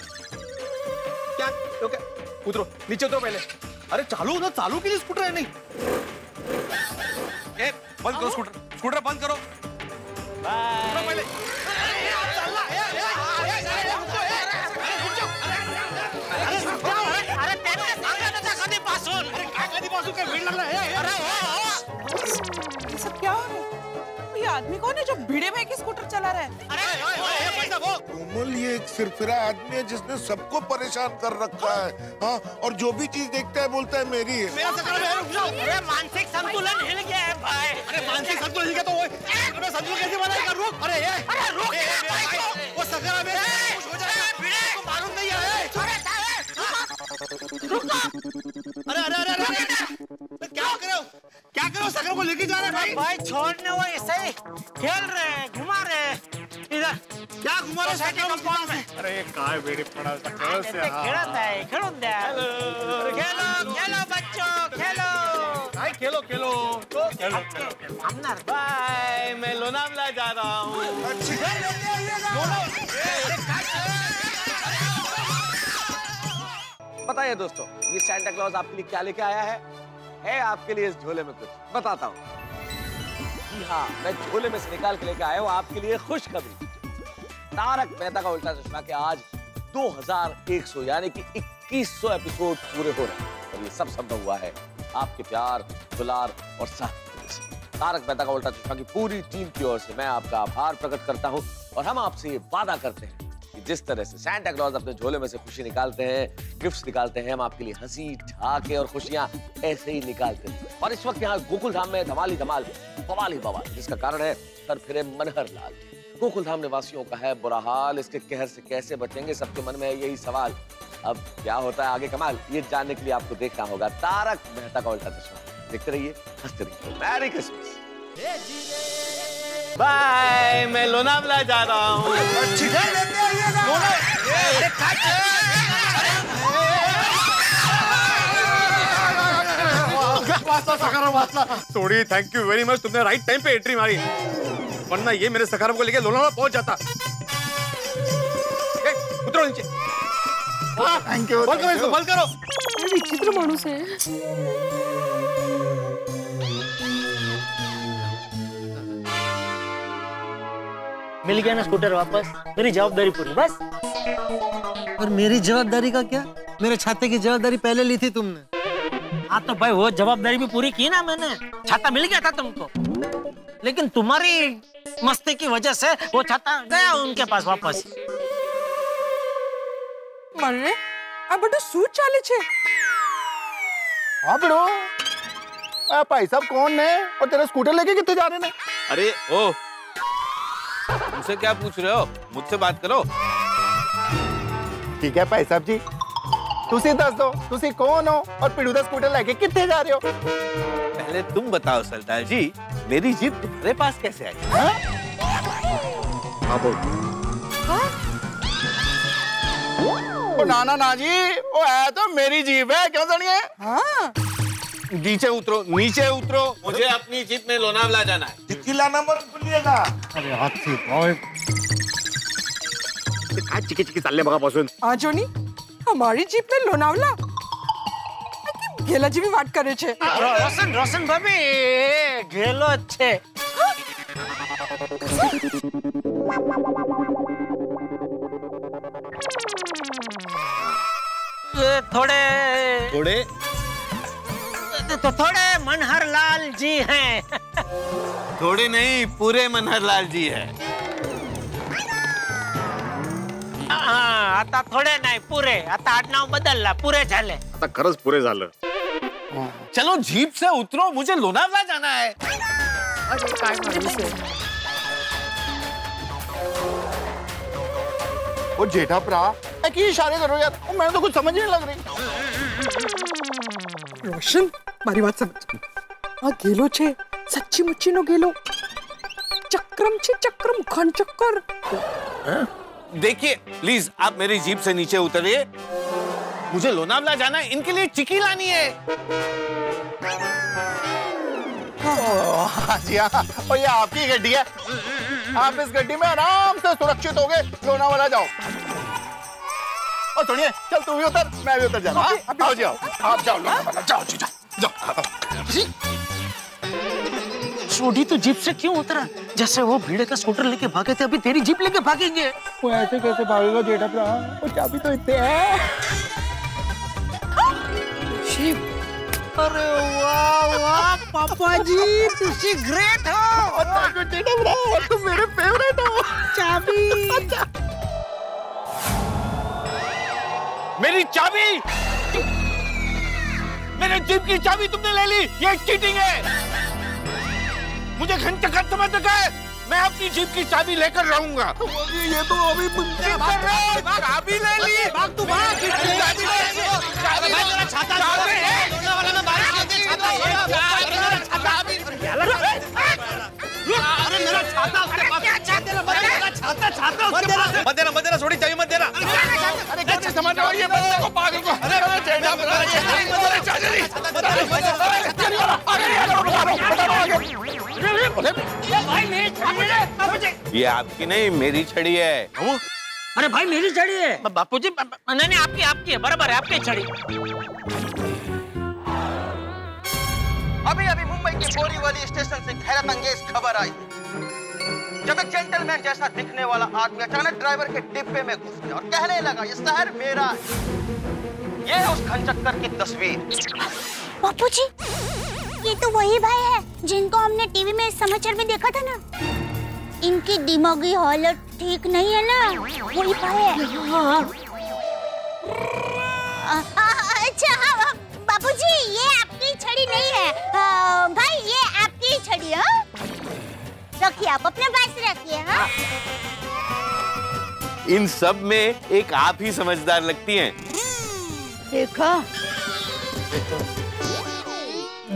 क्या? ओके, उतरो, नीचे उतरो पहले। अरे चालू ना, चालू के लिए स्कूटर है नहीं। ए बंद करो स्कूटर, स्कूटर बंद करो। बाय। पहले ये सब क्या हो रहा है? ये आदमी कौन है जो भिड़े में एक स्कूटर चला रहा है? कोमल, ये एक सिरफिरा आदमी है जिसने सबको परेशान कर रखा है। हाँ, और जो भी चीज देखता है बोलता है मेरी है। मेरा मानसिक संतुलन हिल गया है भाई। अरे मानसिक संतुलन हिल गया तो वो संतुलन कैसे बनाएगा? रुक, अरे वो सकरा में कुछ हो जाएगा, मालूम नहीं है। अरे अरे अरे अरे अरे क्या कर रहे हो? सगर को लेके जा रहे भाई। भाई छोड़ने, वो ऐसे ही खेल रहे हैं, घुमा रहे हैं इधर। क्या घुमा रहे हैं? अरे काय बेड़ी पड़ा सगर से। खेलता है, खेलो खेलो खेलो बच्चों, खेलो भाई, खेलो खेलो खेलो। हमना भाई मैं लोनावला जा रहा हूँ। बताइए दोस्तों, ये सांता क्लॉज आपके लिए क्या लेके आया है आपके लिए इस झोले में? कुछ बताता हूँ। जी हाँ, मैं झोले में से निकाल के लेके आया हूँ आपके लिए खुशखबरी। तारक मेहता का उल्टा चश्मा के आज 2100 यानी कि 2100 एपिसोड पूरे हो रहे हैं। और ये सब संभव हुआ है आपके प्यार, दुलार और साथ। तारक मेहता का उल्टा चश्मा की पूरी टीम की ओर से मैं आपका आभार प्रकट करता हूँ। और हम आपसे ये वादा करते हैं, जिस तरह से सांता क्लॉज अपने झोले में से खुशी निकालते हैं, गिफ्ट्स निकालते हैं, हम आपके लिए हंसी, ठाके और खुशियां ऐसे ही निकालते हैं। और इस वक्त यहाँ गोकुलधाम में धमाली धमाल, बवाल ही बवाल, जिसका कारण है सर फिरे मनहर लाल। गोकुलधाम निवासियों का है बुरा हाल, इसके कहर से कैसे बचेंगे, सबके मन में है यही सवाल। अब क्या होता है आगे कमाल, ये जानने के लिए आपको देखना होगा तारक मेहता का उल्टा चश्मा। देखते रहिए, हंसते रहिए। Merry Christmas. बाय, मैं लोनावला जा रहा हूँ। Sorry, thank you very much, तुमने राइट टाइम पे एंट्री मारी, वरना ये मेरे सखाराम को लेके लोनावला पहुंच जाता। उतरो नीचे। थैंक यू, बंद करो। विचित्र मानुस है। मिल गया ना स्कूटर वापस, मेरी जवाबदारी पूरी बस। और मेरी जवाबदारी का क्या? मेरे छाते की जवाबदारी पहले ली थी तुमने। हाँ तो भाई वो जवाबदारी भी पूरी की ना मैंने, छाता मिल गया था तुमको, लेकिन तुम्हारी मस्ती की वजह से वो छाता गया उनके पास वापस। मरे आ बड़ो सूट चाले छे। हाँ बड़ो आ भाई साहब कौन है और तेरा स्कूटर लेके कितने जा रहे हैं? अरे ओ, मुझसे क्या पूछ रहे हो? मुझसे बात करो। ठीक है भाई साहब जी, तुसी दस दो, तुसी कौन हो और पिड़ूदा स्कूटर लेके कितने जा रहे हो? पहले तुम बताओ सरदार जी, मेरी जीप तुम्हारे पास कैसे आई? हाँ बोल। ओ ना ना ना जी, वो है तो मेरी जीप है, क्यों सुनिए? हाँ, नीचे उतरो, नीचे उतरो। मुझे अपनी जीप में लोनावला जाना है। चिकिला नंबर भूलिएगा। अरे हाथी भाई, क्या चिकी चिकी चलने बगा पसंद? आज जोनी, हमारी जीप में लोनावला। अरे घेला जी भी बात कर रहे थे। रोशन रोशन भाभी, घेलो अच्छे। थोड़े थोड़े तो थोड़े मनहर लाल जी हैं। थोड़े नहीं, पूरे मनहर लाल जी हैं। आता थोड़े नहीं पूरे, आता आडनाव बदलला, पूरे झाले। आता खरच पूरे झालं। चलो जीप से उतरो, मुझे लोनावला जाना है। अरे काय माणूस आहे। ओ जेठा प्रा, की इशारे करो यार, मैं तो कुछ समझ नहीं लग रही। रोशन मारी बात समझ। आ गेलो छे, सच्ची मुच्ची नो गेलो। चक चक्रम चक्रम खन चक्कर। देखिए प्लीज आप मेरी जीप से नीचे उतरिए, मुझे लोनावला जाना है, इनके लिए चिकी लानी है। और ये आपकी गड्डी है, आप इस गड्डी में आराम से सुरक्षित होगे, लोनावला जाओ। और सुनिए, चल तू भी उतर, मैं भी उतर जाना। आओ जी आओ, आप जाओ लोनावला, जाओ जी जाओ जाओ। छोटी तो जीप से क्यों उतरा? जैसे वो भीड़ का स्कूटर लेके भागे थे, अभी तेरी जीप लेके भागेंगे। वो ऐसे कैसे भागेगा जेठा भरा? वो चाबी तो इतने है। अरे वाह वाह पापा जी, तुसी ग्रेट हो। जेठा भरा, तुम मेरे फेवरेट हो। चाबी। मेरी चाबी, मेरे जीप की चाबी तुमने ले ली, ये चीटिंग है। मुझे घंटे का समय तक है, मैं अपनी जीप की चाबी लेकर रहूंगा। ये तो अभी चाबी ले ली, तू भाग। मत देना मत देना, थोड़ी चाबी मत देना। ये आपकी नहीं मेरी छड़ी है। अरे भाई मेरी छड़ी है बापू जी। नहीं आपकी आपकी है, बराबर है आपकी छड़ी। अभी अभी मुंबई के बोरीवली स्टेशन से हैरत अंगेज खबर आई, जब एक जेंटलमैन जैसा दिखने वाला आदमी अचानक ड्राइवर के डिब्बे में घुस गया और कहने लगा ये शहर मेरा है। ये उस घनचक्कर की तस्वीर। बापू जी ये तो वही भाई है जिनको हमने टीवी में समाचार में देखा था ना। इनकी दिमागी हालत ठीक नहीं है ना, वही भाई है। अच्छा हाँ बाबूजी ये आपकी छड़ी नहीं है। भाई ये आपकी छड़ी है, रखिए आप अपने पास रखिए। हाँ इन सब में एक आप ही समझदार लगती हैं। देखा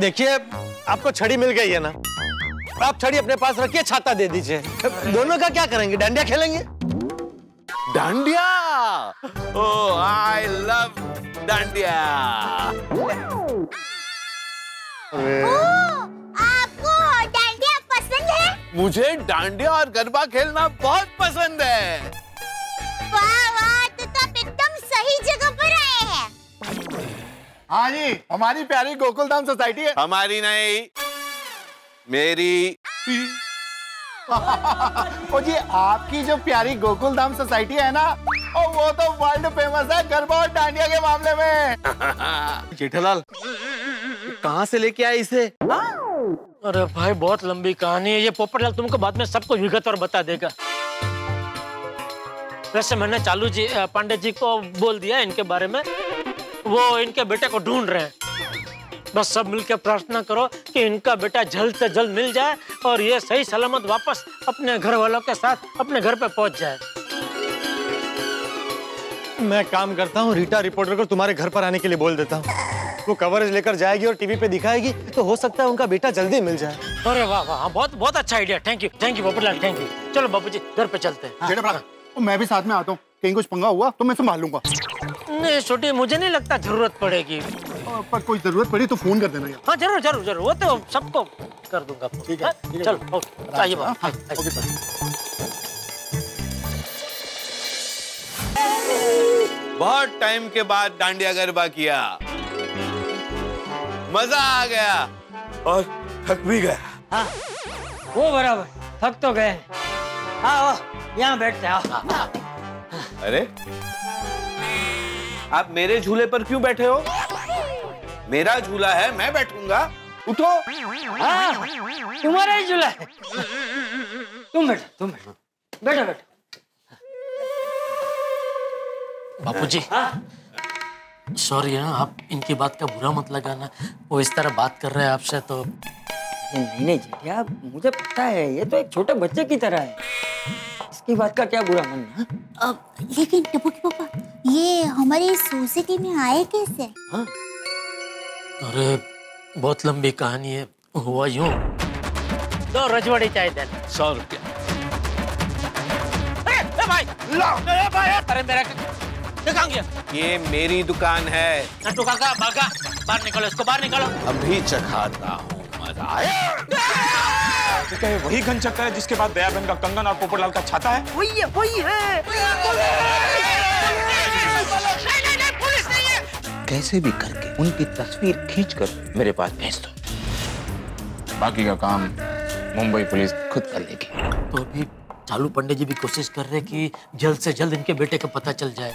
देखिए आपको छड़ी मिल गई है ना, आप छड़ी अपने पास रखिए, छाता दे दीजिए। दोनों का क्या करेंगे, डांडिया खेलेंगे? Dandiya, oh I love dandiya. आपको डांडिया पसंद है? मुझे डांडिया और गरबा खेलना बहुत पसंद है। वाह वाह, तो आप एकदम सही जगह पर आए हैं। हाँ जी हमारी प्यारी गोकुलधाम सोसाइटी है। हमारी नहीं मेरी। ओ जी आपकी जो प्यारी गोकुलधाम सोसाइटी है ना, ओ वो तो वर्ल्ड फेमस है गरबा और डांडिया के मामले में। जेठालाल कहाँ से लेके आए इसे? अरे भाई बहुत लंबी कहानी है ये। पोपटलाल तुमको बाद में सब कुछ विगत और बता देगा। वैसे मैंने चालू जी पांडे जी को बोल दिया इनके बारे में, वो इनके बेटे को ढूंढ रहे हैं। बस सब मिलकर प्रार्थना करो कि इनका बेटा जल्द से जल्द मिल जाए और ये सही सलामत वापस अपने घर वालों के साथ अपने घर पे पहुंच जाए। मैं काम करता हूँ, रीटा रिपोर्टर को तुम्हारे घर पर आने के लिए बोल देता हूँ, वो कवरेज लेकर जाएगी और टीवी पे दिखाएगी, तो हो सकता है उनका बेटा जल्दी मिल जाए। अरे वाह वाह, बहुत बहुत अच्छा idea. Thank you Babulal, thank you. चलो बाबू जी घर पे चलते हैं। मैं भी साथ में आता हूँ, कहीं कुछ पंगा हुआ तो मैं संभाल लूंगा। नहीं छोटी मुझे नहीं लगता जरूरत पड़ेगी, पर कोई जरूरत पड़ी तो फोन कर देना यार। हाँ जरूर जरूर जरूर, वो तो सबको कर दूंगा। ठीक है चलो आइए। Okay sir. बहुत टाइम के बाद डांडिया गरबा किया, मजा आ गया और थक भी गया। हाँ वो बराबर, थक तो गए। आओ यहाँ बैठते हैं। अरे आप मेरे झूले पर क्यों बैठे हो? मेरा झूला है, मैं बैठूंगा। उठो। हाँ, तुम्हारा ही झूला है, तुम बैठो। बापूजी सॉरी है ना, आप इनकी बात का बुरा मत लगाना, वो इस तरह बात कर रहे हैं आपसे तो। नहीं जीजा मुझे पता है, ये तो एक छोटे बच्चे की तरह है, इसकी बात का क्या बुरा मानना। लेकिन टप्पू के पापा ये हमारी सोसाइटी में आए कैसे? अरे बहुत लंबी कहानी है। हुआ यूं, 2 रजवाड़ी चाहिए, 100 रुपया। लाओ। अरे मेरा कहाँ गया? ये मेरी दुकान है। नटू काका भागा, बाहर निकालो इसको, बाहर निकालो। अभी चखाता हूँ मजा। ये वही गन चक्का है जिसके बाद दया बहन का कंगन और पोपटलाल का छाता है। वही है, वही है। पुलिस नहीं है। कैसे भी करके उनकी तस्वीर खींचकर मेरे पास भेज दो। बाकी का काम मुंबई पुलिस खुद कर लेगी। तो अभी चालू पंडित जी भी कोशिश कर रहे कि जल्द से जल्द इनके बेटे का पता चल जाए।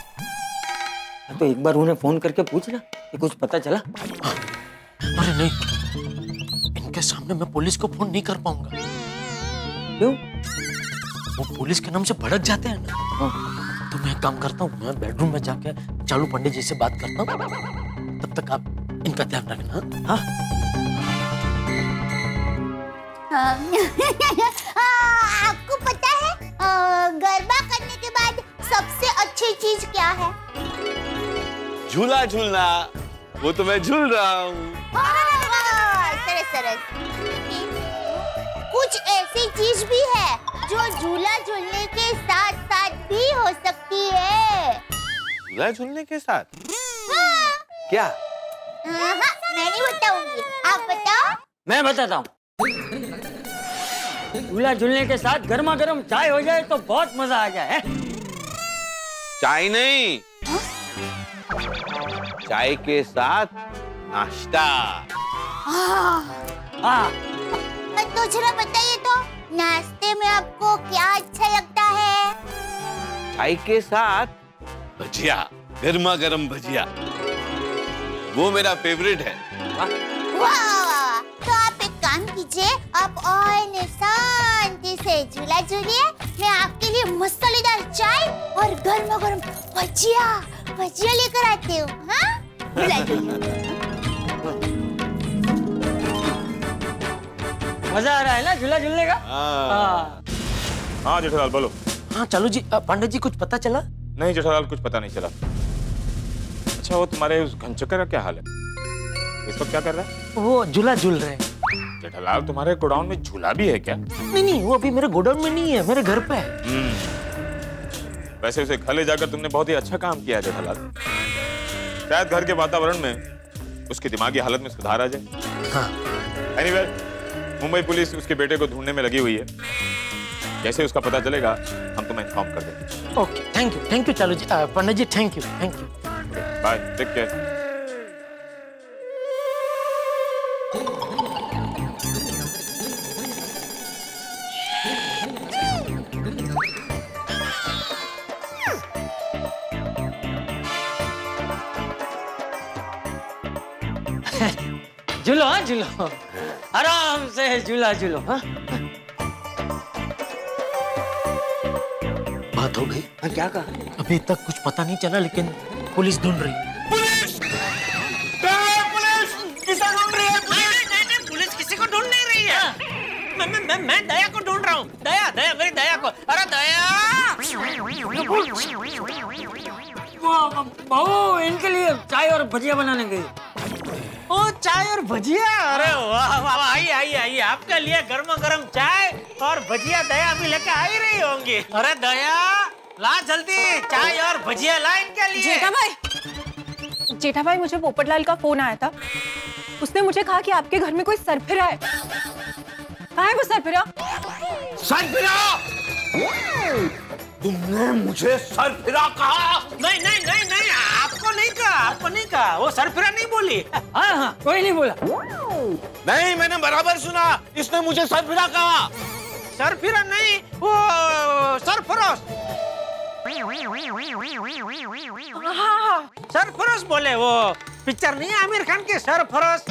तो एक बार उन्हें फोन करके पूछना कि कुछ पता चला। अरे नहीं, इनके सामने मैं पुलिस को फोन नहीं कर पाऊंगा। क्यों? वो पुलिस के नाम से भड़क जाते हैं ना। हाँ। तो मैं काम करता हूँ, मैं बेडरूम में जाके चालू पंडित जी से बात करता हूँ। तब तक आप इनका ध्यान रखना। हाँ? आपको पता है गरबा करने के बाद सबसे अच्छी चीज क्या है? झूला झूलना। वो तो मैं झूल रहा हूँ। सरस सरस। कुछ ऐसी चीज भी है जो झूला झूलने के साथ साथ भी हो सकती है। झूला झूलने के साथ? हाँ। क्या? हाँ, मैं नहीं बताऊंगी, आप बताओ। मैं बताता हूँ। झूला झूलने के साथ गर्मा गर्म चाय हो जाए तो बहुत मजा आ जाए। चाय नहीं, चाय के साथ नाश्ता। हाँ। तो जरा बताइए तो नाश्ते में आपको क्या अच्छा लगता है? चाय के साथ भजिया, गर्मा गर्म भजिया, वो मेरा फेवरेट है। वाह, तो आप एक काम कीजिए, आप और शांति से झूला झूलिए। मैं आपके लिए मसालेदार चाय और गर्मा गर्म भजिया भजिया लेकर आती हूँ। हाँ, झूला झूलिए। मजा आ रहा है ना झूला झूलने का? हाँ जेठालाल बोलो। हाँ चलो जी। पांडे जी कुछ पता चला? नहीं जेठालाल, कुछ पता नहीं चला। अच्छा वो तुम्हारे उस घनचक्कर का क्या हाल है? इस वक्त क्या कर रहा है? वो झूला झूल रहे हैं। जेठालाल तुम्हारे गोडाउन में झूला भी है क्या? नहीं नहीं, वो अभी मेरे गोडाउन में नहीं है, मेरे घर पे है। वैसे उसे घर ले जाकर तुमने बहुत ही अच्छा काम किया जेठालाल। शायद घर के वातावरण में उसकी दिमागी हालत में सुधार आ जाए। हाँ। एनीवे, मुंबई पुलिस उसके बेटे को ढूंढने में लगी हुई है। जैसे उसका पता चलेगा हम तुम्हें इन्फॉर्म कर देंगे। Okay, thank you, thank you. चलो जी, Pandit ji thank you, thank you. Bye, take care. झूलो हाँ, झूलो आराम से, झूला झूलो। हाँ बात हो गई। हाँ क्या कहा? अभी तक कुछ पता नहीं चला, लेकिन पुलिस ढूंढ रही है। पुलिस किसे ढूंढ रही है? पुलिस किसी को ढूंढ नहीं रही है। मैं दया को ढूंढ रहा हूँ। दया, दया, मेरी दया को। अरे दया बहू इनके लिए चाय और भजिया बनाने गई। ओ चाय और भजिया, अरे वाह वाह, आई आई आई। आपके लिए गर्मा गर्म चाय और भजिया दया अभी लेके आ ही रही होंगी। अरे दया ला जल्दी चाय और भजिया ला इनके लिए। जेठा भाई मुझे पोपटलाल का फोन आया था। उसने मुझे कहा कि आपके घर में कोई सरफिरा है। कहाँ है वो सरफिरा? सरफिरा? तुमने मुझे सरफिरा कहा? नहीं नहीं नहीं नहीं, आपको नहीं कहा, वो सरफिरा नहीं बोली। हाँ हाँ, कोई नहीं बोला। नहीं मैंने बराबर सुना, इसने मुझे सरफिरा कहा। सरफिरा नहीं, वो सरफरोश। हाँ, सरफरोश बोले। वो पिक्चर नहीं है आमिर खान की सरफरोश,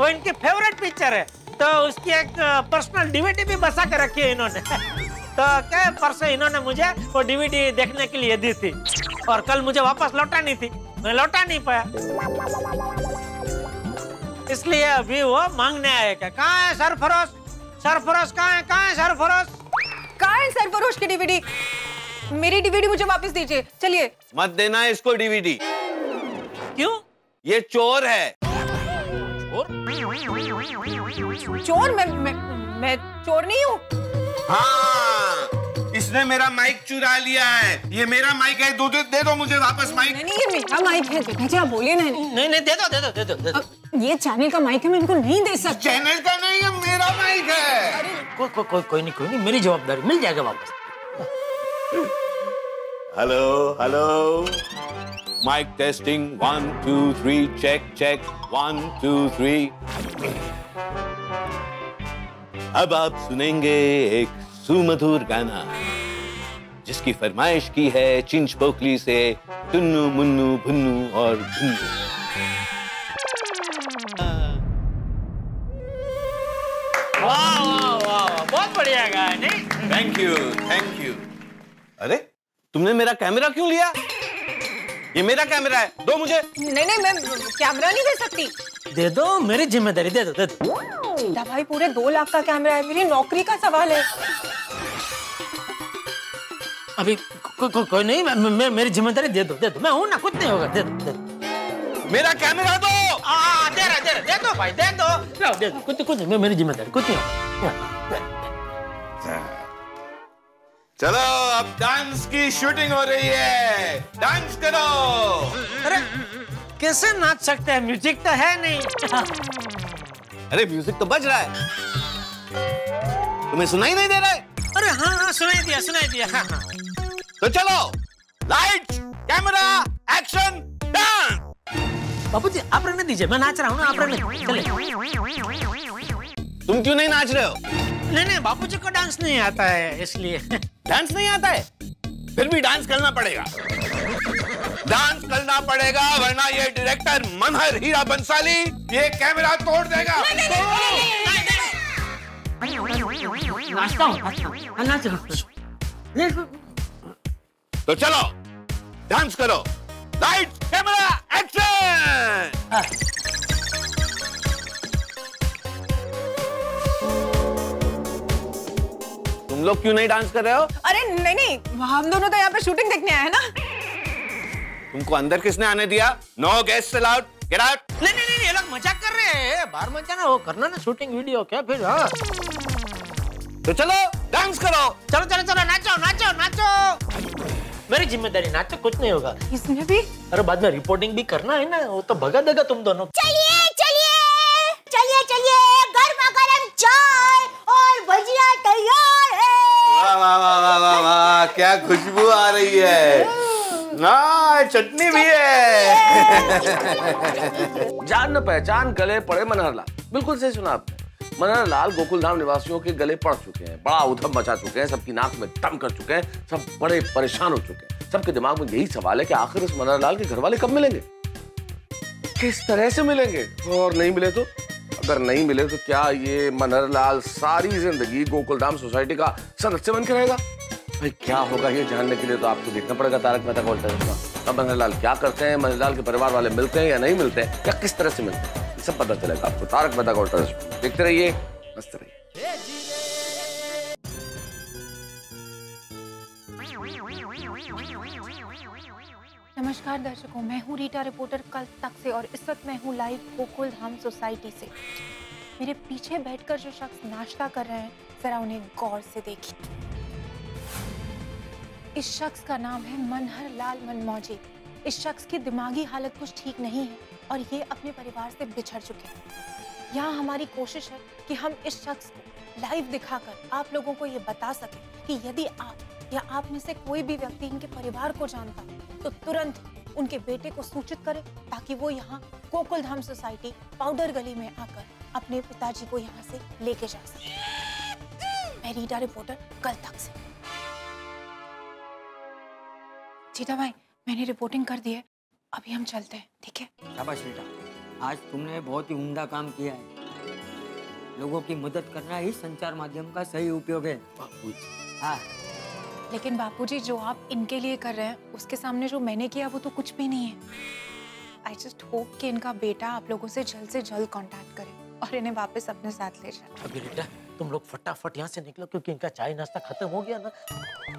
वो इनकी फेवरेट पिक्चर है। तो उसकी एक पर्सनल डीवीडी भी बसा के रखी है इन्होंने। तो क्या परसों इन्होंने मुझे वो डीवीडी देखने के लिए दी थी और कल मुझे वापस लौटानी थी, मैं लौटा नहीं पाया, इसलिए अभी वो मांगने आए। क्या कहाँ है सरफरोश? सरफरोश कहाँ है? कहाँ है सरफरोश? कहाँ है सरफरोश की डीवीडी? मेरी डीवीडी मुझे वापस दीजिए। चलिए। मत देना इसको डीवीडी। क्यों? ये चोर है। चोर? मैं चोर नहीं हूँ। हाँ, इस उसने मेरा माइक चुरा लिया है। ये मेरा माइक है, दे दो मुझे वापस माइक। नहीं, ये मेरा माइक है, भैया आप बोलिए ना। नहीं नहीं, दे दो। ये चैनल का माइक है, मैं इनको नहीं दे सकता। चैनल का नहीं है, मेरा माइक है। कोई नहीं, मेरी जवाबदारी, मिल जाएगा वापस। Hello mic testing 1 2 3 check 1 2 3। अब आप सुनेंगे एक सुमधुर गाना जिसकी फरमाइश की है चिंच पोकली से टुन्नू मुन्नू भुन्नू और भुन्नू। वाह वाह वाह, बहुत बढ़िया गाने। Thank you. अरे तुमने मेरा कैमरा क्यों लिया? ये मेरा कैमरा है, दो मुझे। नहीं मैं कैमरा नहीं दे सकती। दे दो, मेरी जिम्मेदारी। दे दो। चिंता भाई, पूरे 2 लाख का कैमरा है, मेरी नौकरी का सवाल है। अभी कोई नहीं, मेरी जिम्मेदारी। दे दो, मैं हूँ ना, कुछ नहीं होगा। दे दो। मेरा कैमरा दो। दे दो भाई, कुछ नहीं, मेरी जिम्मेदारी, कुछ नहीं होगा। चलो अब डांस की शूटिंग हो रही है, डांस करो। अरे कैसे नाच सकते हैं, म्यूजिक तो है नहीं। अरे म्यूजिक तो बज रहा है, तुम्हें सुनाई नहीं दे रहा है? अरे हाँ, सुनाई दिया। हाँ। तो चलो, लाइट कैमरा एक्शन डांस। बाबूजी आप रहने दीजिए, मैं नाच रहा हूँ ना, आप रहने। तुम क्यों नहीं नाच रहे हो? नहीं, बापूजी को डांस नहीं आता है, इसलिए। डांस नहीं आता है, फिर भी डांस करना पड़ेगा, वरना ये डायरेक्टर मनहर हीरा बंसाली ये कैमरा तोड़ देगा। तो चलो डांस करो, लाइट कैमरा एक्शन। लोग क्यों नहीं डांस कर रहे हो? अरे नहीं, हम दोनों तो यहाँ पे शूटिंग देखने आए हैं ना। तुमको अंदर किसने आने दिया? No guests allowed, get out। नहीं, ये लोग मजाक कर रहे हैं, बाहर मत जाना, वो करना ना शूटिंग वीडियो क्या फिर। हाँ तो चलो डांस करो, चलो नाचो। मेरी जिम्मेदारी, नाचो, कुछ नहीं होगा। इसमें भी? अरे बाद में रिपोर्टिंग भी करना है ना, वो तो भगा देगा तुम दोनों। चलिए, गर्मा गर्म चाय और भजिया तैयार। वाह, क्या खुशबू आ रही है ना, चटनी भी है। जान न पहचान गले पड़े मनहरलाल। बिल्कुल सही सुना आपने, मनहरलाल गोकुलधाम निवासियों के गले पड़ चुके हैं, बड़ा उधम मचा चुके हैं, सबकी नाक में दम कर चुके हैं, सब बड़े परेशान हो चुके हैं। सबके दिमाग में यही सवाल है कि आखिर इस मनहरलाल के घर वाले कब मिलेंगे, किस तरह से मिलेंगे, और नहीं मिले तो, अगर नहीं मिले तो क्या ये मनहरलाल सारी जिंदगी गोकुलधाम सोसाइटी का सदस्य बनकर रहेगा? भाई क्या होगा ये जानने के लिए तो आपको देखना पड़ेगा तारक मेहता का उल्टा चश्मा। अब मनहरलाल क्या करते हैं, मनहरलाल के परिवार वाले मिलते हैं या नहीं मिलते हैं, या किस तरह से मिलते हैं, सब पता चलेगा आपको तारक मेहता का उल्टा चश्मा। देखते रहिए, हंसते रहिए। नमस्कार दर्शकों, मैं हूँ रीटा रिपोर्टर कल तक से, और इस वक्त मैं हूँ लाइव गोकुलधाम सोसाइटी से। मेरे पीछे बैठकर जो शख्स नाश्ता कर रहे हैं, जरा उन्हें गौर से देखिए। इस शख्स का नाम है मनहरलाल मनमौजी। इस शख्स की दिमागी हालत कुछ ठीक नहीं है और ये अपने परिवार से बिछड़ चुके हैं। यहाँ हमारी कोशिश है कि हम इस शख्स को लाइव दिखाकर आप लोगों को ये बता सकें कि यदि आप या आप में से कोई भी व्यक्ति इनके परिवार को जानता तो तुरंत उनके बेटे को सूचित करें, ताकि वो यहाँ गोकुलधाम सोसाइटी पाउडर गली में आकर अपने पिताजी को यहाँ से लेके जा सके। मैं रीटा रिपोर्टर कल तक से। चीता भाई, मैंने रिपोर्टिंग कर दी है, अभी हम चलते हैं, ठीक है? शाबाश रीटा, आज तुमने बहुत ही उम्दा काम किया है। लोगों की मदद करना ही संचार माध्यम का सही उपयोग है। हाँ, लेकिन बापूजी जो आप इनके लिए कर रहे हैं उसके सामने जो मैंने किया वो तो कुछ भी नहीं है। आई जस्ट होप कि इनका बेटा आप लोगों से जल्द कांटेक्ट करे और इन्हें वापस अपने साथ ले जाए। अभी बेटा तुम लोग फटाफट यहाँ से निकलो, क्योंकि इनका चाय नाश्ता खत्म हो गया ना,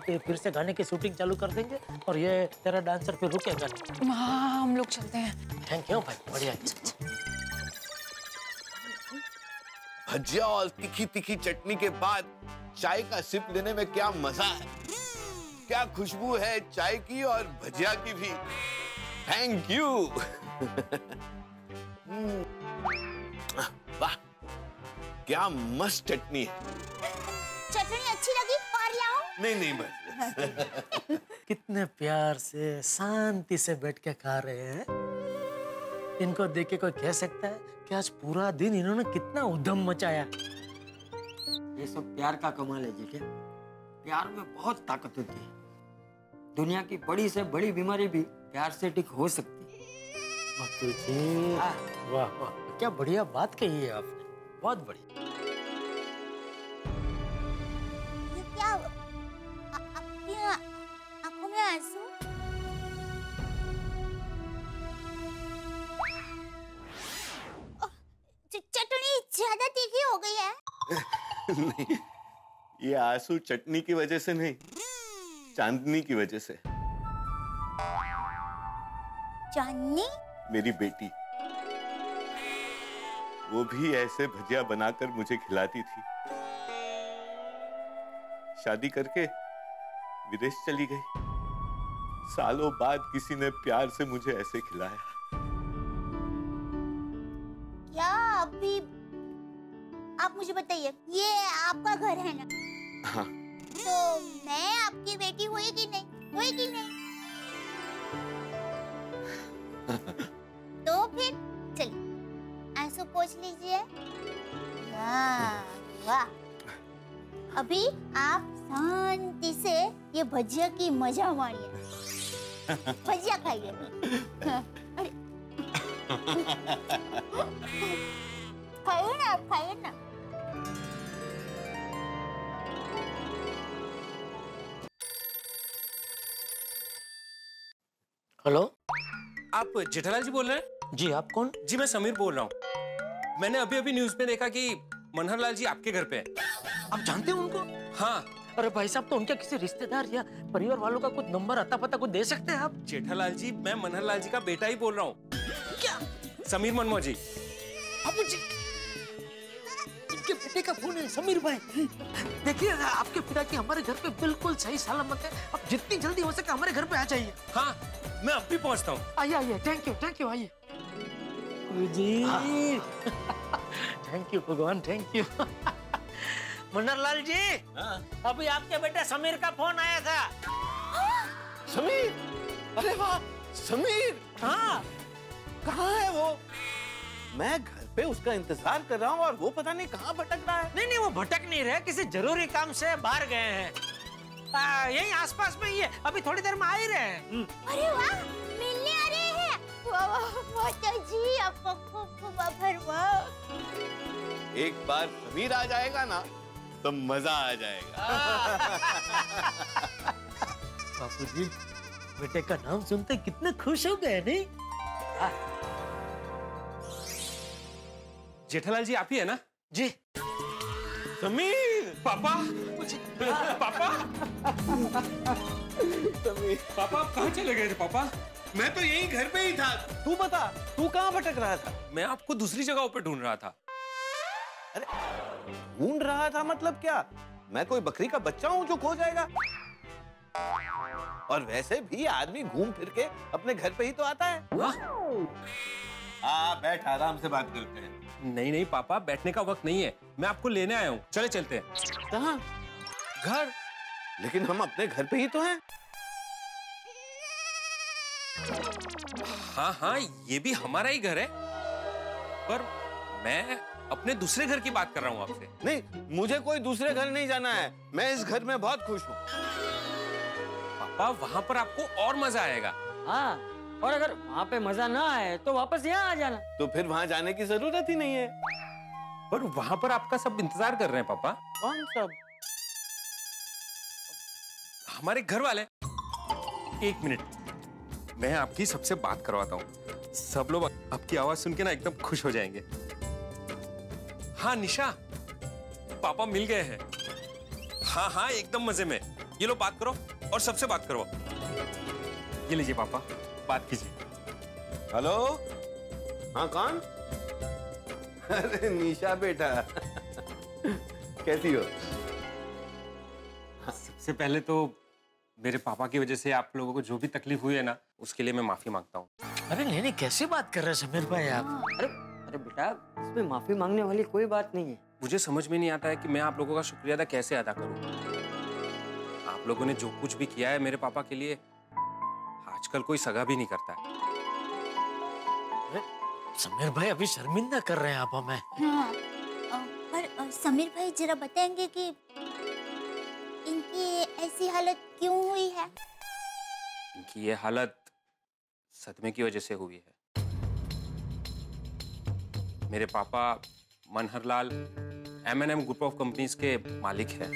तो फिर से गाने की शूटिंग चालू कर देंगे और ये तेरा डांसर फिर रुकेगा नहीं। हाँ, हम लोग चलते हैं। थैंक यू भाई, बढ़िया। भजिया और तीखी चटनी के बाद चाय का सिप लेने में क्या मजा है। क्या खुशबू है चाय की और भजिया की भी। Thank you. वाह क्या मस्त चटनी है। चटनी अच्छी लगी और लाओ? नहीं नहीं बस। कितने प्यार से शांति से बैठ के खा रहे हैं। इनको देख के कोई कह सकता है कि आज पूरा दिन इन्होंने कितना उधम मचाया। ये सब प्यार का कमाल है जीके। प्यार में बहुत ताकत होती है। दुनिया की बड़ी से बड़ी बीमारी भी प्यार से ठीक हो सकती है। वाह वाह क्या बढ़िया बात कही है आपने, बहुत बढ़िया। ये क्या आपकी आंखों में आंसू? चटनी ज्यादा तीखी हो गई है। नहीं ये आंसू चटनी की वजह से नहीं, चांदनी की वजह से। चांदनी? मेरी बेटी, वो भी ऐसे भजिया बनाकर मुझे खिलाती थी। शादी करके विदेश चली गई। सालों बाद किसी ने प्यार से मुझे ऐसे खिलाया। क्या अभी आप मुझे बताइए, ये आपका घर है ना? हाँ। तो मैं आपकी बेटी हुई कि नहीं? हुई कि नहीं? तो फिर चलिए आंसू पोंछ लीजिए। वाह अभी आप शांति से ये भजिया की मजा मानिए, भजिया खाइए। अरे खाइए ना, खाइए ना। हेलो, आप जेठालाल जी बोल रहे हैं? जी, आप कौन? जी मैं समीर बोल रहा हूँ। मैंने अभी अभी न्यूज में देखा कि मनहर लाल जी आपके घर पे हैं। आप जानते हो उनको? हाँ। अरे भाई साहब, तो उनके किसी रिश्तेदार या परिवार वालों का कुछ नंबर अता पता कुछ दे सकते हैं आप? जेठालाल जी, मैं मनहर लाल जी का बेटा ही बोल रहा हूँ। क्या? समीर मनमोजी। जी, इनके बेटे का फोन है समीर भाई। देखिए आपके पिता की हमारे घर पे बिल्कुल सही सलामत है। आप जितनी जल्दी हो सके हमारे घर पे आ जाइए। हाँ मैं अब भी पहुंचता हूँ। आइए आइए। थैंक यू आइए जी। थैंक यू भगवान, थैंक यू। मनहरलाल जी, अभी आपके बेटे समीर का फोन आया था। समीर? अरे वाह समीर। हाँ कहाँ है वो? मैं घर पे उसका इंतजार कर रहा हूँ और वो पता नहीं कहाँ भटक रहा है। नहीं नहीं वो भटक नहीं रहे, किसी जरूरी काम से बाहर गए हैं। यही आसपास में ही है, अभी थोड़ी देर में आ ही रहे हैं। अरे वाह मिलने आ रहे हैं। वाह जी आपको खूब खूब आभार। वाह एक बार समीर आ जाएगा ना तो मजा आ जाएगा। बापू जी बेटे का नाम सुनते कितने खुश हो गए। नहीं जेठालाल जी आप ही है ना? जी। समीर पापा, पापा समीर पापा आप कहाँ चले गए थे? पापा मैं तो यही घर पे ही था। तू बता तू कहाँ भटक रहा था? मैं आपको दूसरी जगहों पे ढूंढ रहा था। अरे ढूंढ रहा था मतलब क्या? मैं कोई बकरी का बच्चा हूँ जो खो जाएगा? और वैसे भी आदमी घूम फिर के अपने घर पे ही तो आता है। बैठ आराम से बात करते हैं। नहीं नहीं पापा बैठने का वक्त नहीं है, मैं आपको लेने आया हूँ। चले चलते हैं। कहाँ? घर। लेकिन हम अपने घर पे ही तो हैं। हाँ हाँ ये भी हमारा ही घर है, पर मैं अपने दूसरे घर की बात कर रहा हूँ आपसे। नहीं मुझे कोई दूसरे घर नहीं जाना है, मैं इस घर में बहुत खुश हूँ। पापा वहाँ पर आपको और मजा आएगा। हाँ और अगर वहाँ पे मजा ना आए तो वापस यहाँ आ जाना। तो फिर वहाँ जाने की जरूरत ही नहीं है। पर वहाँ पर आपका सब इंतजार कर रहे हैं पापा। कौन सब? हमारे घर वाले। एक मिनट मैं आपकी सबसे बात करवाता हूँ, सब लोग आपकी आवाज सुन के ना एकदम खुश हो जाएंगे। हाँ निशा पापा मिल गए हैं। हाँ हाँ एकदम मजे में। ये लो बात करो और सबसे बात करो। ये लीजिए पापा बात कीजिए। हेलो हाँ कौन? अरे निशा बेटा कैसी हो? सबसे पहले तो मेरे पापा की वजह से आप लोगों को जो भी तकलीफ हुई है ना, उसके लिए मैं माफी मांगता हूँ। अरे नहीं नहीं, कैसे बात कर रहे हैं समीर भाई आप? अरे अरे बेटा, इसमें माफी मांगने वाली कोई बात नहीं है। मुझे समझ में नहीं आता है कि मैं आप लोगों का शुक्रिया अदा कैसे अदा करूँ। आप लोगों ने जो कुछ भी किया है मेरे पापा के लिए, आजकल कोई सगा भी नहीं करता है। समीर भाई अभी शर्मिंदा कर रहे हैं आप हमें। हाँ, पर समीर भाई जरा बताएंगे कि इनकी ऐसी हालत क्यों हुई है? इनकी ये हालत सदमे की वजह से हुई है। मेरे पापा Manhar Lal M&M group of companies के मालिक हैं।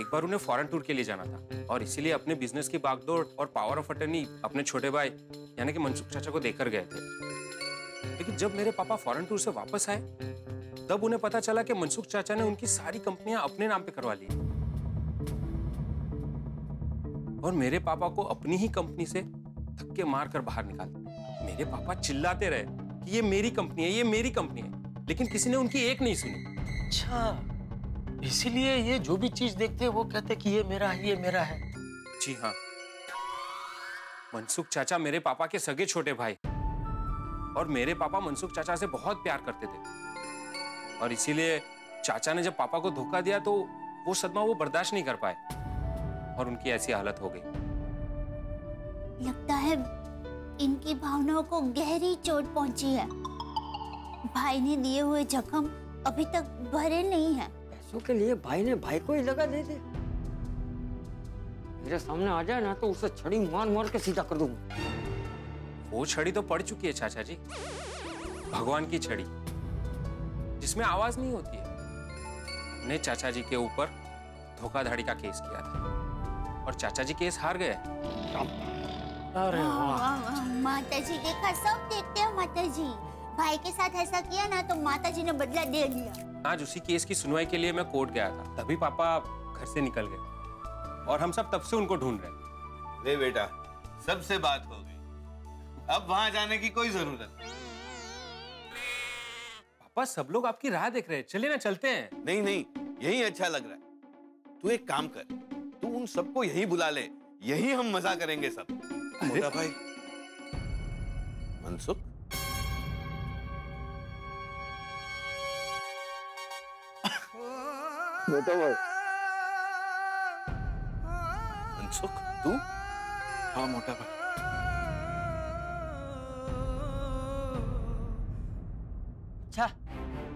एक बार उन्हें फॉरेन टूर के लिए जाना था और इसीलिए अपने बिजनेस की बागडोर और पावर ऑफ अटर्नी अपने छोटे भाई यानी कि मनसुख चाचा को देकर गए थे। लेकिन जब मेरे पापा फॉरेन टूर से वापस आए तब उन्हें पता चला कि मनसुख चाचा ने उनकी सारी कंपनियां अपने नाम पे करवा ली और मेरे पापा को अपनी ही कंपनी से धक्के मारकर बाहर निकाल दिया। मेरे पापा चिल्लाते रहे कि ये मेरी कंपनी है, ये मेरी कंपनी है, लेकिन किसी ने उनकी एक नहीं सुनी। अच्छा, इसीलिए ये जो भी चीज देखते हैं वो कहते कि ये मेरा है, ये मेरा है। जी हाँ, मनसुख चाचा मेरे पापा के सगे छोटे भाई और मेरे पापा मनसुख चाचा से बहुत प्यार करते थे और इसीलिए चाचा ने जब पापा को धोखा दिया तो वो सदमा वो बर्दाश्त नहीं कर पाए और उनकी ऐसी हालत हो गई। लगता है इनकी भावनाओं को गहरी चोट पहुंची है। भाई ने दिए हुए जख्म अभी तक भरे नहीं है। के लिए भाई ने भाई को ही लगा दे दे। मेरे सामने आ जाए ना तो उसे छड़ी मार मार के सीधा कर दूंगा। वो छड़ी तो पड़ चुकी है चाचा जी, भगवान की छड़ी जिसमें आवाज नहीं होती है। हमने चाचा जी के ऊपर धोखाधड़ी का केस किया था और चाचा जी केस हार गए। अरे वाह, माता जी देखा, सब देखते हैं माता जी। भाई के साथ ऐसा किया ना तो माता जी ने बदला दे लिया। आज उसी केस की सुनवाई के लिए मैं कोर्ट गया था, तभी पापा घर से निकल गए और हम सब तब से उनको ढूंढ रहे। ले बेटा, सबसे बात हो गई, अब वहाँ जाने की कोई जरूरत नहीं। पापा, सब लोग आपकी राह देख रहे हैं, चलिए ना चलते हैं। नहीं नहीं, यही अच्छा लग रहा है। तू एक काम कर, तू उन सबको यही बुला ले, यही हम मजा करेंगे सब। मोटा भाई, मनसुख, मनसुख, तू? हाँ मोटा भाई। अच्छा,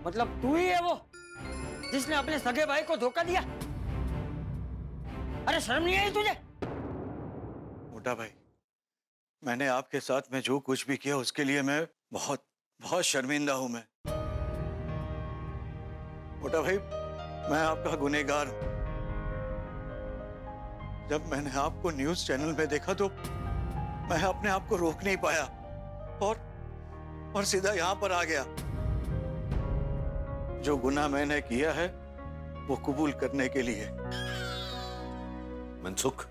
मतलब तू ही है वो जिसने अपने सगे भाई को धोखा दिया? अरे शर्म नहीं आई तुझे? मोटा भाई, मैंने आपके साथ में जो कुछ भी किया उसके लिए मैं बहुत बहुत शर्मिंदा हूं। मैं मोटा भाई, मैं आपका गुनहगार हूं। जब मैंने आपको न्यूज चैनल में देखा तो मैं अपने आप को रोक नहीं पाया और सीधा यहां पर आ गया। जो गुनाह मैंने किया है वो कबूल करने के लिए। मनसुख,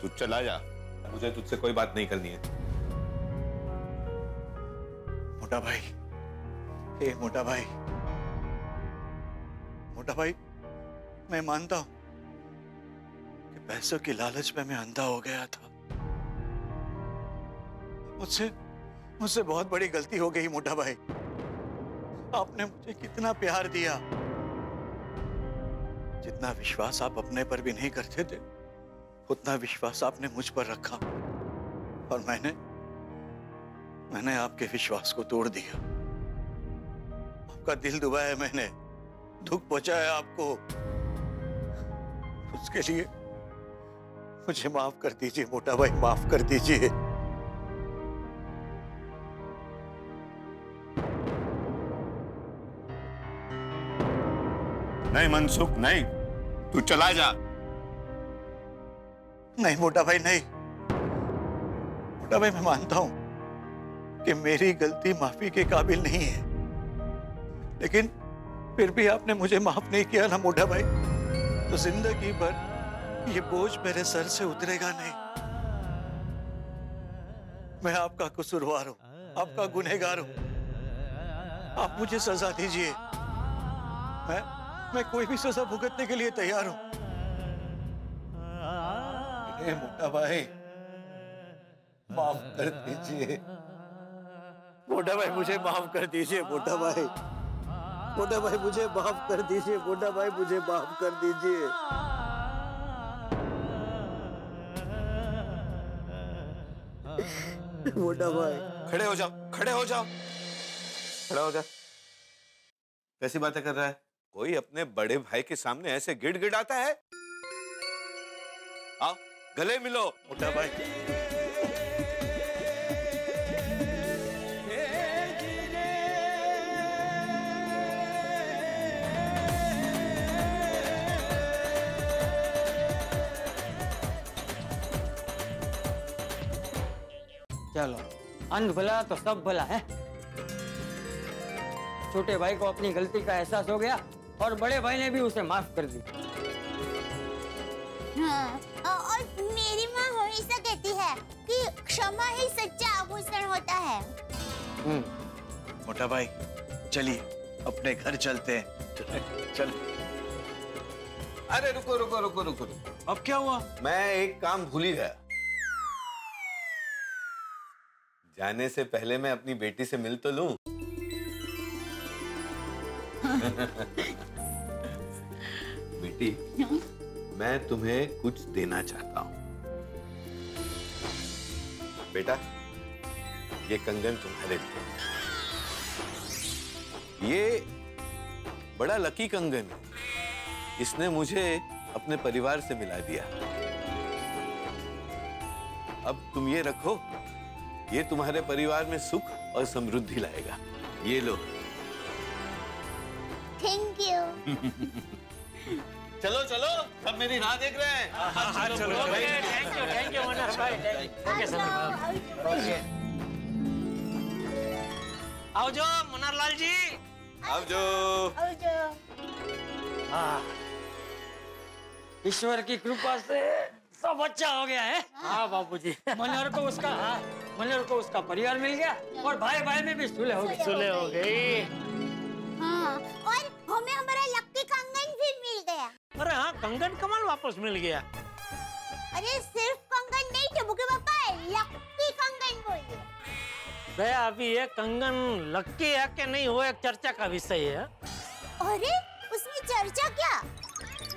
तू चला जा, मुझे तुझसे कोई बात नहीं करनी है। मोटा भाई, हे मोटा भाई, मोटा भाई, मैं मानता हूं कि पैसों की लालच में मैं अंधा हो गया था। मुझसे बहुत बड़ी गलती हो गई मोटा भाई। आपने मुझे कितना प्यार दिया, जितना विश्वास आप अपने पर भी नहीं करते थे उतना विश्वास आपने मुझ पर रखा और मैंने आपके विश्वास को तोड़ दिया। आपका दिल दुबाया, मैंने दुख पहुंचाया आपको। उसके लिए मुझे माफ कर दीजिए मोटा भाई, माफ कर दीजिए। नहीं मनसुख, नहीं, तू चला जा। नहीं मोटा भाई, नहीं। मोटा भाई, मैं मानता हूं कि मेरी गलती माफी के काबिल नहीं है, लेकिन फिर भी आपने मुझे माफ नहीं किया ना मोटा भाई, तो जिंदगी भर ये बोझ मेरे सर से उतरेगा नहीं। मैं आपका कसूरवार हूं, आपका गुनहगार हूं। आप मुझे सजा दीजिए, मैं कोई भी सजा भुगतने के लिए तैयार हूं। ए मोटा भाई माफ कर दीजिए, मोटा भाई मुझे माफ कर दीजिए, मोटा भाई, मोटा भाई मुझे माफ कर दीजिए, मोटा भाई मुझे माफ कर दीजिए। मोटा भाई खड़े हो जाओ, खड़े हो जाओ, खड़ा हो जा। कैसी बातें कर रहा है? कोई अपने बड़े भाई के सामने ऐसे गिड़गिड़ाता है? आओ गले मिलो मोटा भाई। चलो, अंध भला तो सब भला है। छोटे भाई को अपनी गलती का एहसास हो गया और बड़े भाई ने भी उसे माफ कर दी। हाँ, और मेरी माँ हमेशा कहती है कि क्षमा ही सच्चा आभूषण होता है। मोटा भाई चलिए अपने घर चलते हैं। चल। अरे रुको रुको रुको रुको रुको, अब क्या हुआ? मैं एक काम भूल ही गया। जाने से पहले मैं अपनी बेटी से मिल तो लूं। बेटी, मैं तुम्हें कुछ देना चाहता हूं। बेटा, ये कंगन तुम्हारे लिए। ये बड़ा लकी कंगन है, इसने मुझे अपने परिवार से मिला दिया। अब तुम ये रखो, ये तुम्हारे परिवार में सुख और समृद्धि लाएगा। ये लो। Thank you. चलो चलो, सब मेरी राह देख रहे हैं। हाँ, चलो भाई। थैंक यू मनहर भाई। Okay sir. आओ जो मनहर लाल जी। आओ जो। आओ जो। हाँ। ईश्वर की कृपा से सब अच्छा हो गया है। हाँ बाबूजी। मनहर को उसका परिवार मिल गया और भाई भाई में भी सुलह हो गई। हाँ, और हमें हमारा लकी कंगन भी मिल गया। अरे हाँ, कंगन कमाल वापस मिल गया। अरे सिर्फ कंगन नहीं थे बुके पापा, लकी कंगन बोलिए। दया अभी ये कंगन लकी है कि नहीं वो एक चर्चा का विषय है। अरे उसमें चर्चा क्या?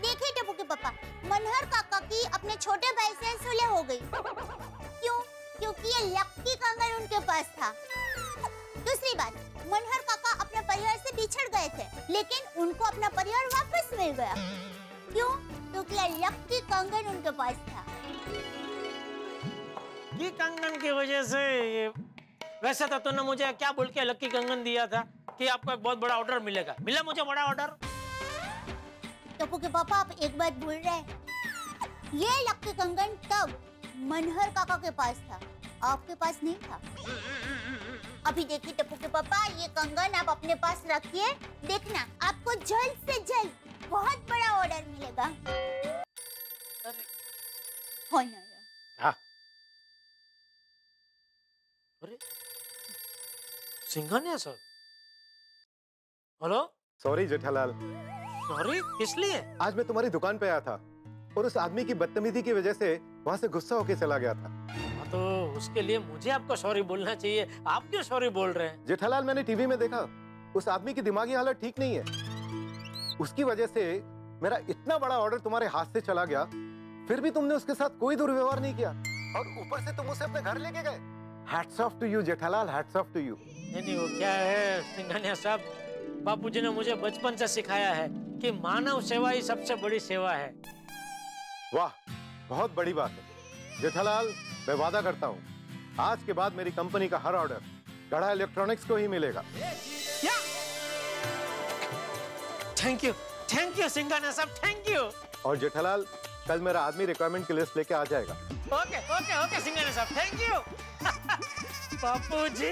देखिए टप्पू के पापा, मनहर काका की अपने छोटे भाई से सुलह हो गई। क्यों? क्योंकि ये लकी कंगन उनके पास था। दूसरी बात, मनहर काका अपने परिवार से बिछड़ गए थे, लेकिन उनको अपना परिवार वापस मिल गया। क्यों? क्योंकि ये लकी कंगन उनके पास था। ये कंगन की वजह से वैसे तो तूने मुझे क्या बोल के लकी कंगन दिया था कि आपको एक बहुत बड़ा ऑर्डर मिलेगा। मिला मुझे बड़ा ऑर्डर? टप्पू के पापा आप एक बात भूल रहे हैं, ये लक्की कंगन तब मनहर काका के पास था, आपके पास नहीं था। अभी देखिए टप्पू के पापा, ये कंगन आप अपने पास रखिए, देखना आपको जल्द से जल्द बहुत बड़ा ऑर्डर मिलेगा। अरे हाँ, अरे Singhania sir. Hello. Sorry Jethalal. Sorry इसलिए? आज मैं तुम्हारी दुकान पे आया था और उस आदमी की बदतमीजी की वजह से वहाँ से गुस्सा होके चला गया था। तो उसके लिए मुझे आपको सॉरी बोलना चाहिए, आप क्यों सॉरी बोल रहे हैं? जेठालाल मैंने टीवी में देखा, उस आदमी की दिमागी हालत ठीक नहीं है, उसकी वजह से मेरा इतना बड़ा ऑर्डर तुम्हारे हाथ से चला गया, फिर भी तुमने उसके साथ कोई दुर्व्यवहार नहीं किया और ऊपर से तुम उसे अपने घर लेके गए। Hats off to you Jethalal, hats off to you. नहीं वो क्या है सिंघानिया साहब, बापूजी ने मुझे बचपन से सिखाया है कि मानव सेवा ही सबसे बड़ी सेवा है। वाह, बहुत बड़ी बात है जेठालाल। मैं वादा करता हूँ आज के बाद मेरी कंपनी का हर ऑर्डर गढ़ा इलेक्ट्रॉनिक्स को ही मिलेगा। Thank you, thank you Singhania साहब, थैंक यू। और जेठालाल कल मेरा आदमी रिक्वायरमेंट की लिस्ट लेके आ जाएगा। ओके ओके ओके सिंघानिया साहब, थैंक यू। बापू जी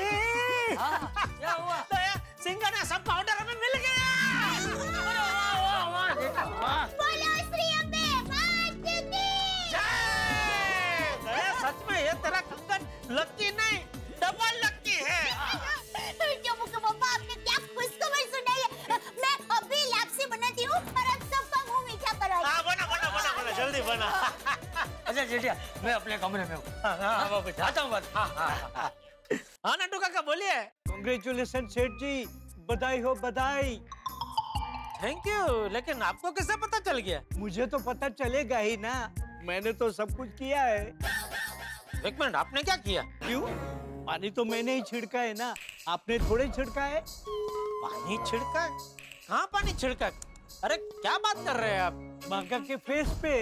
क्या हुआ? सिंघानिया साहब का ऑर्डर हमें मिल गया। ये तेरा कंगन लकी नहीं, डबल लकी है। पापा आपने क्या खुशखबर सुनाई है? मैं अभी लापसी बनाती हूँ और अब सबका मुँह मीठा कराऊँ। बना बना बना बना जल्दी बना। अच्छा जेठिया मैं अपने कमरे में हूँ। आता हूँ हाँ नटू काका बोलिए। कांग्रेचुलेशन सेठ जी, बधाई हो बधाई। थैंक यू, लेकिन आपको कैसे पता चल गया? मुझे तो पता चलेगा ही ना, मैंने तो सब कुछ किया है। एक मिनट, आपने क्या किया? क्यों? पानी तो मैंने ही छिड़का है ना, आपने थोड़े छिड़का है। पानी छिड़का? कहाँ पानी छिड़का? अरे क्या बात कर रहे हैं आप? बाघा के फेस पे।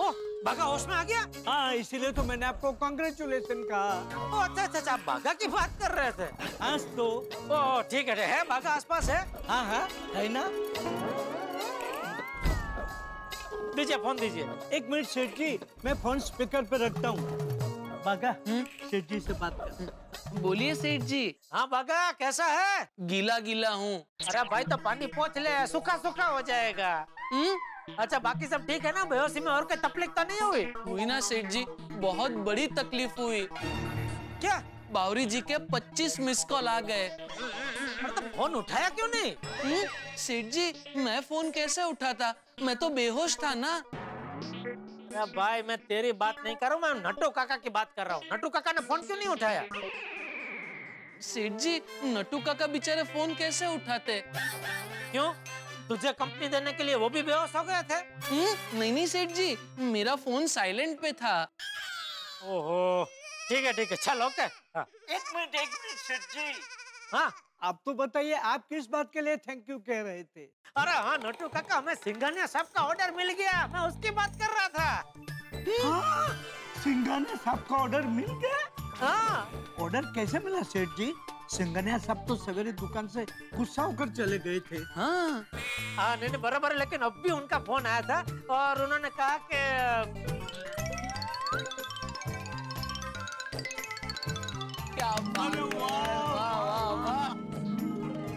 ओह, बाघा होश में आ गया? हाँ, इसीलिए तो मैंने आपको कांग्रेचुलेशन कहा। ओह अच्छा अच्छा, आप बाघा की बात कर रहे थे। आज तो ओह ठीक है, बाघा आसपास है। हाँ हाँ है ना। दीजिए फोन दीजिए। एक मिनट सेठ जी, मैं फोन स्पीकर पे रखता हूँ। बाघा सेठ जी से बात कर। बोलिए सेठ जी। हाँ बाघा कैसा है? गीला गीला हूँ। अरे भाई तो पानी पोंछ ले, सूखा सूखा हो जाएगा। अच्छा बाकी सब ठीक है ना? बेहोशी में और कोई तकलीफ तो नहीं हुई? हुई ना सेठ जी, बहुत बड़ी तकलीफ हुई। क्या? बावरी जी के 25 मिस कॉल आ गए। मतलब फोन उठाया क्यों नहीं? सेठ जी मैं फोन कैसे उठाता, मैं तो बेहोश था ना। या भाई मैं तेरी बात नहीं कर रहा हूँ, मैं नटू काका की बात कर रहा हूँ। नटू काका ने फोन क्यों नहीं उठाया? सेठ जी नटू काका बेचारे फोन कैसे उठाते? क्यों? तुझे कंपनी देने के लिए वो भी बेहोश हो गए थे? नहीं नहीं सेठ जी, मेरा फोन साइलेंट पे था। ओहो ठीक है चल ओके। एक मिनट सेठ जी। हाँ आप तो बताइए, आप किस बात के लिए थैंक यू कह रहे थे? अरे हाँ नटू काका, हमें सिंघानिया साहब का ऑर्डर मिल गया, मैं उसकी बात कर रहा था। हाँ, सिंघानिया साहब का ऑर्डर मिल गया? हाँ। ऑर्डर कैसे मिला सेठ जी? सिंघानिया साहब तो सवेरे दुकान से गुस्सा होकर चले गए थे। हाँ हाँ नहीं बराबर, लेकिन अब भी उनका फोन आया था और उन्होंने कहा कि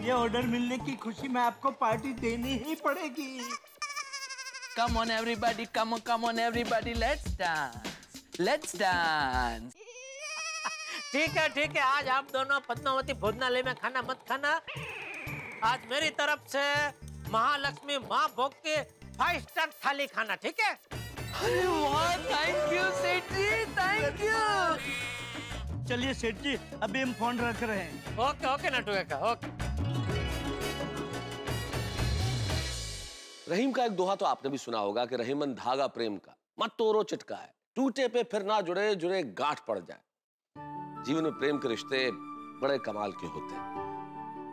ये ऑर्डर मिलने की खुशी में आपको पार्टी देनी ही पड़ेगी। Come on everybody, come on everybody, let's dance. ठीक है, आज आप दोनों पद्मावती भोजनालय में खाना मत खाना। आज मेरी तरफ से महालक्ष्मी माँ भोग के 5 स्टार थाली खाना, ठीक है? अरे वाह, थैंक यू सेठ जी, थैंक यू। चलिए सेठ जी अभी हम फोन रख रहे हैं। ओके नटू काका ओके। रहीम का एक दोहा तो आपने भी सुना होगा कि रहीमन धागा प्रेम का मत तोड़ो चिटका है, टूटे पे फिर ना जुड़े जुड़े गांठ पड़ जाए। जीवन में प्रेम के रिश्ते बड़े कमाल के होते हैं।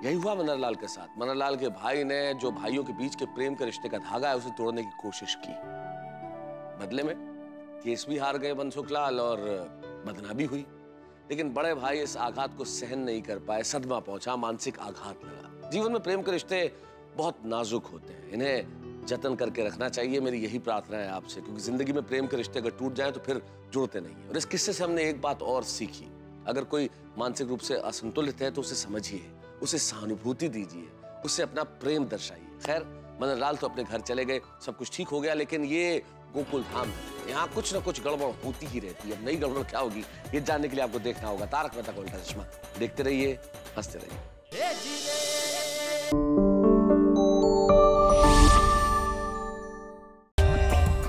यही हुआ मनहरलाल के साथ। मनहरलाल के भाई ने जो भाइयों के बीच के प्रेम के रिश्ते का धागा है उसे तोड़ने की कोशिश की, बदले में केस भी हार गए बनसुखलाल और बदनामी हुई। लेकिन बड़े भाई इस आघात को सहन नहीं कर पाए, सदमा पहुंचा, मानसिक आघात लगा। जीवन में प्रेम के रिश्ते बहुत नाजुक होते हैं, इन्हें जतन करके रखना चाहिए। मेरी यही प्रार्थना है आपसे, क्योंकि जिंदगी में प्रेम के रिश्ते अगर टूट जाए तो फिर जुड़ते नहीं है। और इस किस्से से हमने एक बात और सीखी, अगर कोई मानसिक रूप से असंतुलित है तो उसे समझिए, उसे सहानुभूति दीजिए, उससे अपना प्रेम दर्शाइए। खैर मनहरलाल तो अपने घर चले गए, सब कुछ ठीक हो गया, लेकिन ये गोकुलधाम यहाँ कुछ ना कुछ गड़बड़ होती ही रहती है। अब नई गड़बड़ क्या होगी ये जानने के लिए आपको देखना होगा तारक मेहता का उल्टा चश्मा। देखते रहिए, हंसते रहिए।